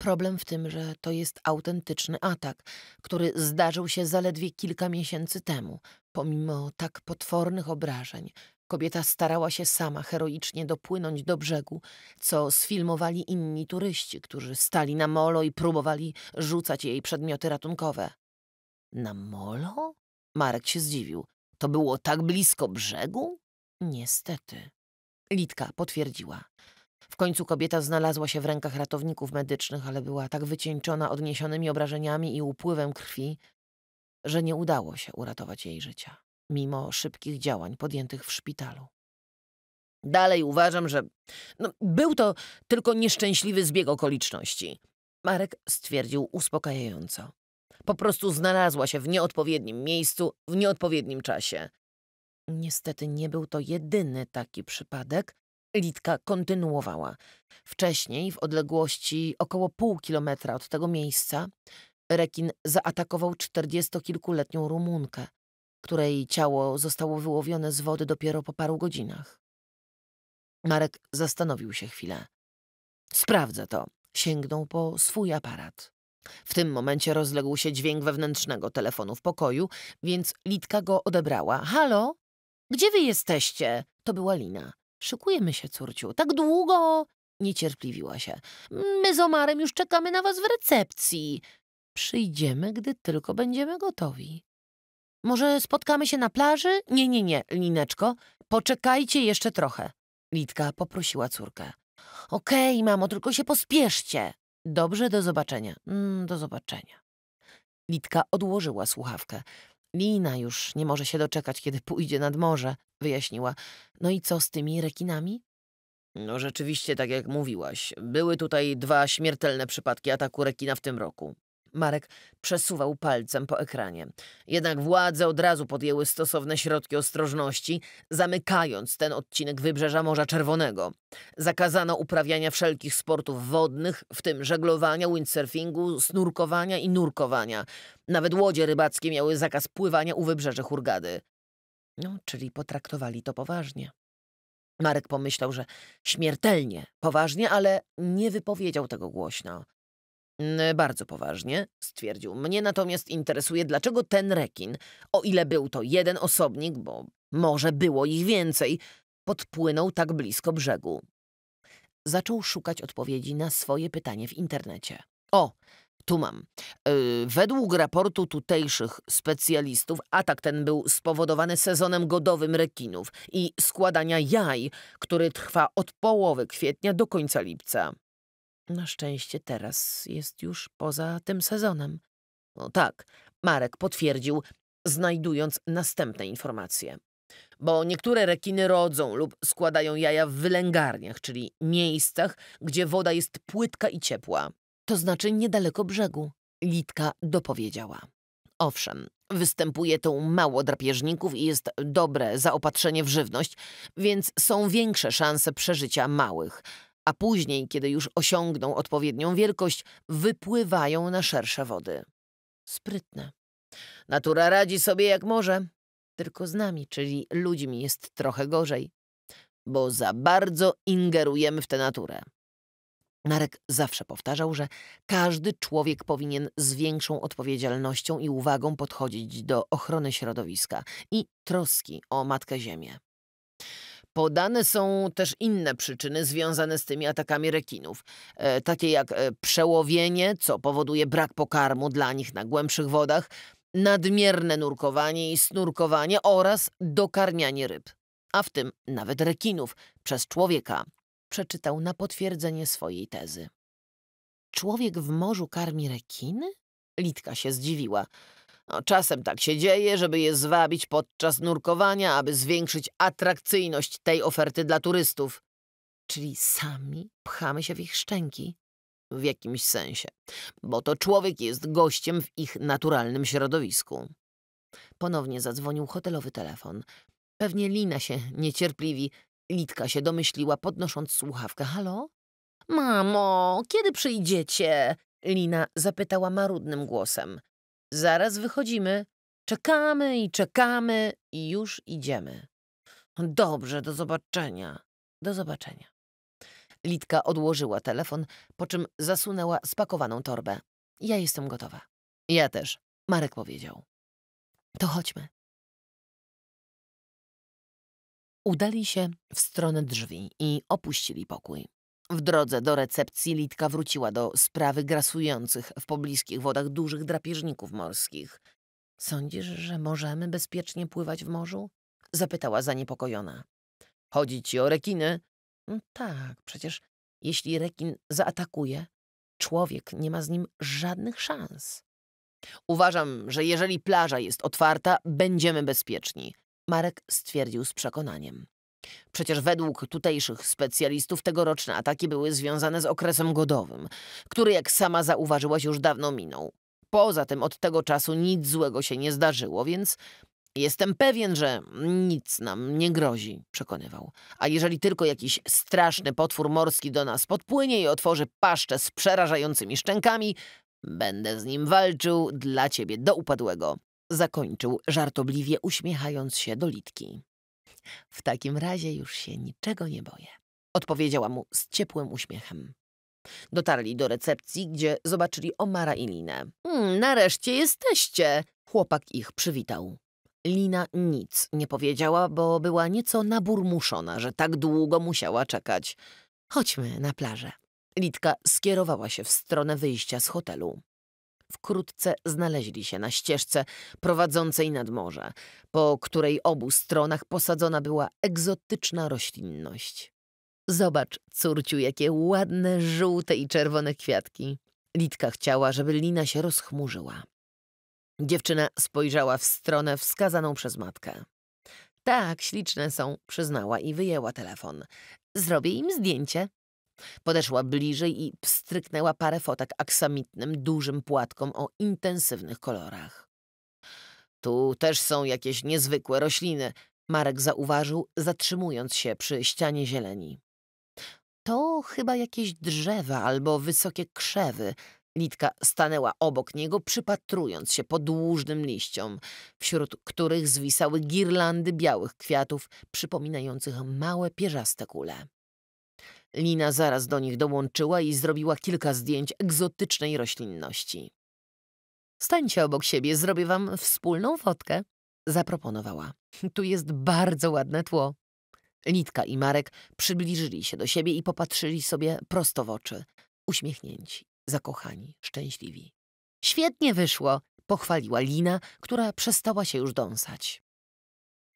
Problem w tym, że to jest autentyczny atak, który zdarzył się zaledwie kilka miesięcy temu. Pomimo tak potwornych obrażeń, kobieta starała się sama heroicznie dopłynąć do brzegu, co sfilmowali inni turyści, którzy stali na molo i próbowali rzucać jej przedmioty ratunkowe. Na molo? Marek się zdziwił. To było tak blisko brzegu? Niestety. Litka potwierdziła. W końcu kobieta znalazła się w rękach ratowników medycznych, ale była tak wycieńczona odniesionymi obrażeniami i upływem krwi, że nie udało się uratować jej życia, mimo szybkich działań podjętych w szpitalu. Dalej uważam, że był to tylko nieszczęśliwy zbieg okoliczności, Marek stwierdził uspokajająco. Po prostu znalazła się w nieodpowiednim miejscu, w nieodpowiednim czasie. Niestety nie był to jedyny taki przypadek. Litka kontynuowała. Wcześniej, w odległości około pół kilometra od tego miejsca, rekin zaatakował 40-kilkuletnią Rumunkę, której ciało zostało wyłowione z wody dopiero po paru godzinach. Marek zastanowił się chwilę. Sprawdzę to. Sięgnął po swój aparat. W tym momencie rozległ się dźwięk wewnętrznego telefonu w pokoju, więc Litka go odebrała. Halo? Gdzie wy jesteście? To była Lina. Szykujemy się, córciu. Tak długo? Niecierpliwiła się. My z Omarem już czekamy na was w recepcji. Przyjdziemy, gdy tylko będziemy gotowi. Może spotkamy się na plaży? Nie, Lineczko. Poczekajcie jeszcze trochę. Litka poprosiła córkę. Okej, mamo, tylko się pospieszcie. Dobrze, do zobaczenia. Do zobaczenia. Litka odłożyła słuchawkę. Lina już nie może się doczekać, kiedy pójdzie nad morze, wyjaśniła. No i co z tymi rekinami? No rzeczywiście, tak jak mówiłaś, były tutaj 2 śmiertelne przypadki ataku rekina w tym roku. Marek przesuwał palcem po ekranie. Jednak władze od razu podjęły stosowne środki ostrożności, zamykając ten odcinek wybrzeża Morza Czerwonego. Zakazano uprawiania wszelkich sportów wodnych, w tym żeglowania, windsurfingu, snurkowania i nurkowania. Nawet łodzie rybackie miały zakaz pływania u wybrzeży Hurgady. No, czyli potraktowali to poważnie. Marek pomyślał, że śmiertelnie poważnie, ale nie wypowiedział tego głośno. Bardzo poważnie, stwierdził. Mnie natomiast interesuje, dlaczego ten rekin, o ile był to jeden osobnik, bo może było ich więcej, podpłynął tak blisko brzegu. Zaczął szukać odpowiedzi na swoje pytanie w internecie. O, tu mam. Według raportu tutejszych specjalistów atak ten był spowodowany sezonem godowym rekinów i składania jaj, który trwa od połowy kwietnia do końca lipca. Na szczęście teraz jest już poza tym sezonem. No tak, Marek potwierdził, znajdując następne informacje. Bo niektóre rekiny rodzą lub składają jaja w wylęgarniach, czyli miejscach, gdzie woda jest płytka i ciepła. To znaczy niedaleko brzegu, Litka dopowiedziała. Owszem, występuje tu mało drapieżników i jest dobre zaopatrzenie w żywność, więc są większe szanse przeżycia małych, a później, kiedy już osiągną odpowiednią wielkość, wypływają na szersze wody. Sprytne. Natura radzi sobie jak może, tylko z nami, czyli ludźmi, jest trochę gorzej, bo za bardzo ingerujemy w tę naturę. Marek zawsze powtarzał, że każdy człowiek powinien z większą odpowiedzialnością i uwagą podchodzić do ochrony środowiska i troski o Matkę Ziemię. Podane są też inne przyczyny związane z tymi atakami rekinów, takie jak przełowienie, co powoduje brak pokarmu dla nich na głębszych wodach, nadmierne nurkowanie i snurkowanie oraz dokarmianie ryb, a w tym nawet rekinów przez człowieka. Przeczytał na potwierdzenie swojej tezy. Człowiek w morzu karmi rekiny? Litka się zdziwiła. No, czasem tak się dzieje, żeby je zwabić podczas nurkowania, aby zwiększyć atrakcyjność tej oferty dla turystów. Czyli sami pchamy się w ich szczęki? W jakimś sensie. Bo to człowiek jest gościem w ich naturalnym środowisku. Ponownie zadzwonił hotelowy telefon. Pewnie Lina się niecierpliwi. Litka się domyśliła, podnosząc słuchawkę. Halo? Mamo, kiedy przyjdziecie? Lina zapytała marudnym głosem. Zaraz wychodzimy. Czekamy i czekamy i już idziemy. Dobrze, do zobaczenia. Do zobaczenia. Litka odłożyła telefon, po czym zasunęła spakowaną torbę. Ja jestem gotowa. Ja też, Marek powiedział. To chodźmy. Udali się w stronę drzwi i opuścili pokój. W drodze do recepcji Litka wróciła do sprawy grasujących w pobliskich wodach dużych drapieżników morskich. Sądzisz, że możemy bezpiecznie pływać w morzu? Zapytała zaniepokojona. Chodzi ci o rekiny? Tak, przecież jeśli rekin zaatakuje, człowiek nie ma z nim żadnych szans. Uważam, że jeżeli plaża jest otwarta, będziemy bezpieczni. Marek stwierdził z przekonaniem. Przecież według tutejszych specjalistów tegoroczne ataki były związane z okresem godowym, który, jak sama zauważyłaś, już dawno minął. Poza tym od tego czasu nic złego się nie zdarzyło, więc jestem pewien, że nic nam nie grozi, przekonywał. A jeżeli tylko jakiś straszny potwór morski do nas podpłynie i otworzy paszczę z przerażającymi szczękami, będę z nim walczył dla ciebie do upadłego. Zakończył żartobliwie, uśmiechając się do Litki. W takim razie już się niczego nie boję, odpowiedziała mu z ciepłym uśmiechem. Dotarli do recepcji, gdzie zobaczyli Omara i Linę. Nareszcie jesteście, chłopak ich przywitał. Lina nic nie powiedziała, bo była nieco naburmuszona, że tak długo musiała czekać. Chodźmy na plażę. Litka skierowała się w stronę wyjścia z hotelu. Wkrótce znaleźli się na ścieżce prowadzącej nad morze, po której obu stronach posadzona była egzotyczna roślinność. Zobacz, córciu, jakie ładne żółte i czerwone kwiatki. Litka chciała, żeby Lina się rozchmurzyła. Dziewczyna spojrzała w stronę wskazaną przez matkę. Tak, śliczne są, przyznała i wyjęła telefon. Zrobię im zdjęcie. Podeszła bliżej i pstryknęła parę fotek aksamitnym, dużym płatkom o intensywnych kolorach. Tu też są jakieś niezwykłe rośliny, Marek zauważył, zatrzymując się przy ścianie zieleni. To chyba jakieś drzewa albo wysokie krzewy, Litka stanęła obok niego, przypatrując się podłużnym liściom, wśród których zwisały girlandy białych kwiatów przypominających małe pierzaste kule. Lina zaraz do nich dołączyła i zrobiła kilka zdjęć egzotycznej roślinności. Stańcie obok siebie, zrobię wam wspólną fotkę, zaproponowała. Tu jest bardzo ładne tło. Litka i Marek przybliżyli się do siebie i popatrzyli sobie prosto w oczy, uśmiechnięci, zakochani, szczęśliwi. Świetnie wyszło, pochwaliła Lina, która przestała się już dąsać.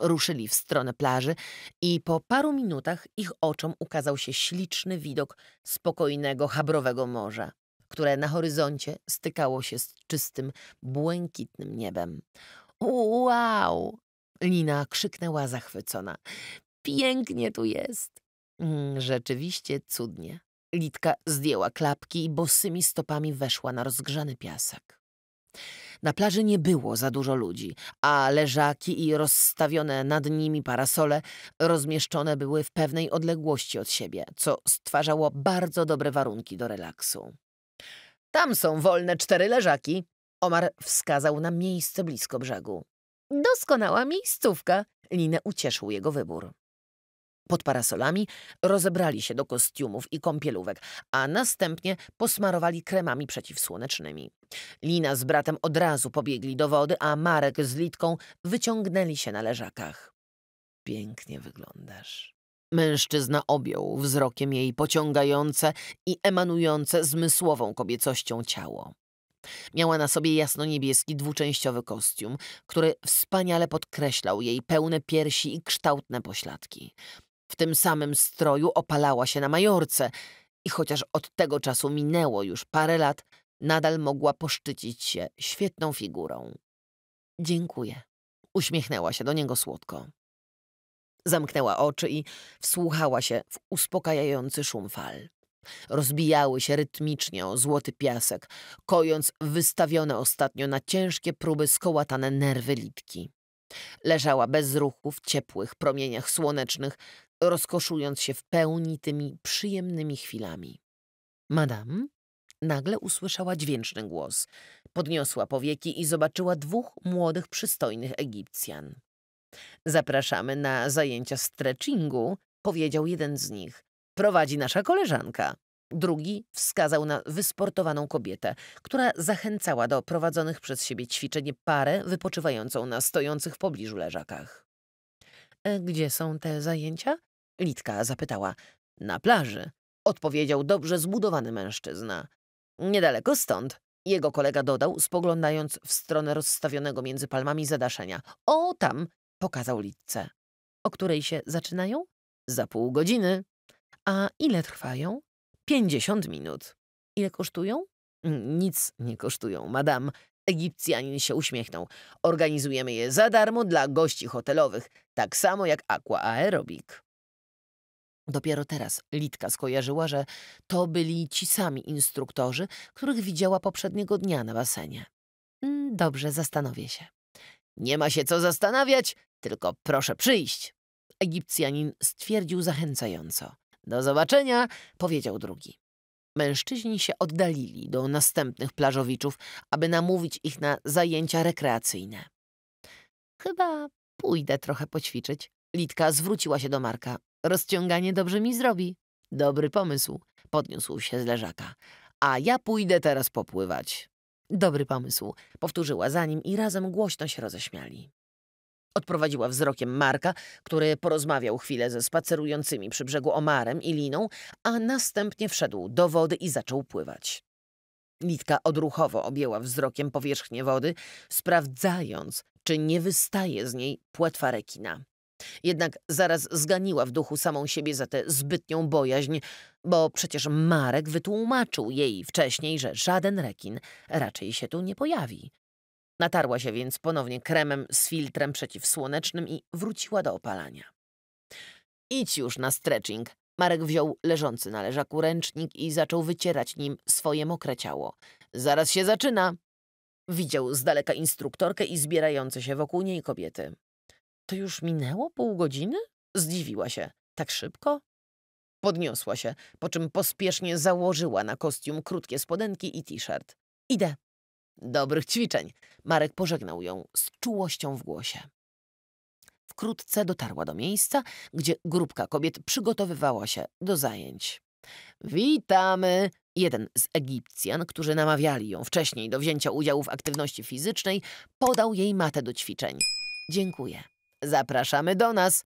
Ruszyli w stronę plaży i po paru minutach ich oczom ukazał się śliczny widok spokojnego, chabrowego morza, które na horyzoncie stykało się z czystym, błękitnym niebem. Wow! Lina krzyknęła zachwycona. Pięknie tu jest. Rzeczywiście cudnie. Litka zdjęła klapki i bosymi stopami weszła na rozgrzany piasek. Na plaży nie było za dużo ludzi, a leżaki i rozstawione nad nimi parasole rozmieszczone były w pewnej odległości od siebie, co stwarzało bardzo dobre warunki do relaksu. Tam są wolne 4 leżaki, Omar wskazał na miejsce blisko brzegu. Doskonała miejscówka, Linę ucieszył jego wybór. Pod parasolami rozebrali się do kostiumów i kąpielówek, a następnie posmarowali kremami przeciwsłonecznymi. Lina z bratem od razu pobiegli do wody, a Marek z Litką wyciągnęli się na leżakach. Pięknie wyglądasz. Mężczyzna objął wzrokiem jej pociągające i emanujące zmysłową kobiecością ciało. Miała na sobie jasno-niebieski dwuczęściowy kostium, który wspaniale podkreślał jej pełne piersi i kształtne pośladki. W tym samym stroju opalała się na Majorce i chociaż od tego czasu minęło już parę lat, nadal mogła poszczycić się świetną figurą. Dziękuję. Uśmiechnęła się do niego słodko. Zamknęła oczy i wsłuchała się w uspokajający szum fal. Rozbijały się rytmicznie o złoty piasek, kojąc wystawione ostatnio na ciężkie próby skołatane nerwy Litki. Leżała bez ruchu w ciepłych promieniach słonecznych, rozkoszując się w pełni tymi przyjemnymi chwilami. Madame? Nagle usłyszała dźwięczny głos. Podniosła powieki i zobaczyła 2 młodych, przystojnych Egipcjan. Zapraszamy na zajęcia stretchingu, powiedział jeden z nich. Prowadzi nasza koleżanka. Drugi wskazał na wysportowaną kobietę, która zachęcała do prowadzonych przez siebie ćwiczeń parę wypoczywającą na stojących w pobliżu leżakach. Gdzie są te zajęcia? Litka zapytała. Na plaży, odpowiedział dobrze zbudowany mężczyzna. Niedaleko stąd, jego kolega dodał, spoglądając w stronę rozstawionego między palmami zadaszenia. O, tam, pokazał Litce. O której się zaczynają? Za pół godziny. A ile trwają? 50 minut. Ile kosztują? Nic nie kosztują, madam. Egipcjanin się uśmiechnął. Organizujemy je za darmo dla gości hotelowych, tak samo jak aqua aerobik. Dopiero teraz Litka skojarzyła, że to byli ci sami instruktorzy, których widziała poprzedniego dnia na basenie. Dobrze, zastanowię się. Nie ma się co zastanawiać, tylko proszę przyjść. Egipcjanin stwierdził zachęcająco. Do zobaczenia, powiedział drugi. Mężczyźni się oddalili do następnych plażowiczów, aby namówić ich na zajęcia rekreacyjne. Chyba pójdę trochę poćwiczyć. Litka zwróciła się do Marka. Rozciąganie dobrze mi zrobi. Dobry pomysł, podniósł się z leżaka. A ja pójdę teraz popływać. Dobry pomysł, powtórzyła za nim i razem głośno się roześmiali. Odprowadziła wzrokiem Marka, który porozmawiał chwilę ze spacerującymi przy brzegu Omarem i Liną, a następnie wszedł do wody i zaczął pływać. Litka odruchowo objęła wzrokiem powierzchnię wody, sprawdzając, czy nie wystaje z niej płetwa rekina. Jednak zaraz zganiła w duchu samą siebie za tę zbytnią bojaźń, bo przecież Marek wytłumaczył jej wcześniej, że żaden rekin raczej się tu nie pojawi. Natarła się więc ponownie kremem z filtrem przeciwsłonecznym i wróciła do opalania. Idź już na stretching. Marek wziął leżący na leżaku ręcznik i zaczął wycierać nim swoje mokre ciało. Zaraz się zaczyna. Widział z daleka instruktorkę i zbierające się wokół niej kobiety. To już minęło pół godziny? Zdziwiła się. Tak szybko? Podniosła się, po czym pospiesznie założyła na kostium krótkie spodenki i t-shirt. Idę. Dobrych ćwiczeń. Marek pożegnał ją z czułością w głosie. Wkrótce dotarła do miejsca, gdzie grupka kobiet przygotowywała się do zajęć. Witamy! Jeden z Egipcjan, którzy namawiali ją wcześniej do wzięcia udziału w aktywności fizycznej, podał jej matę do ćwiczeń. Dziękuję. Zapraszamy do nas.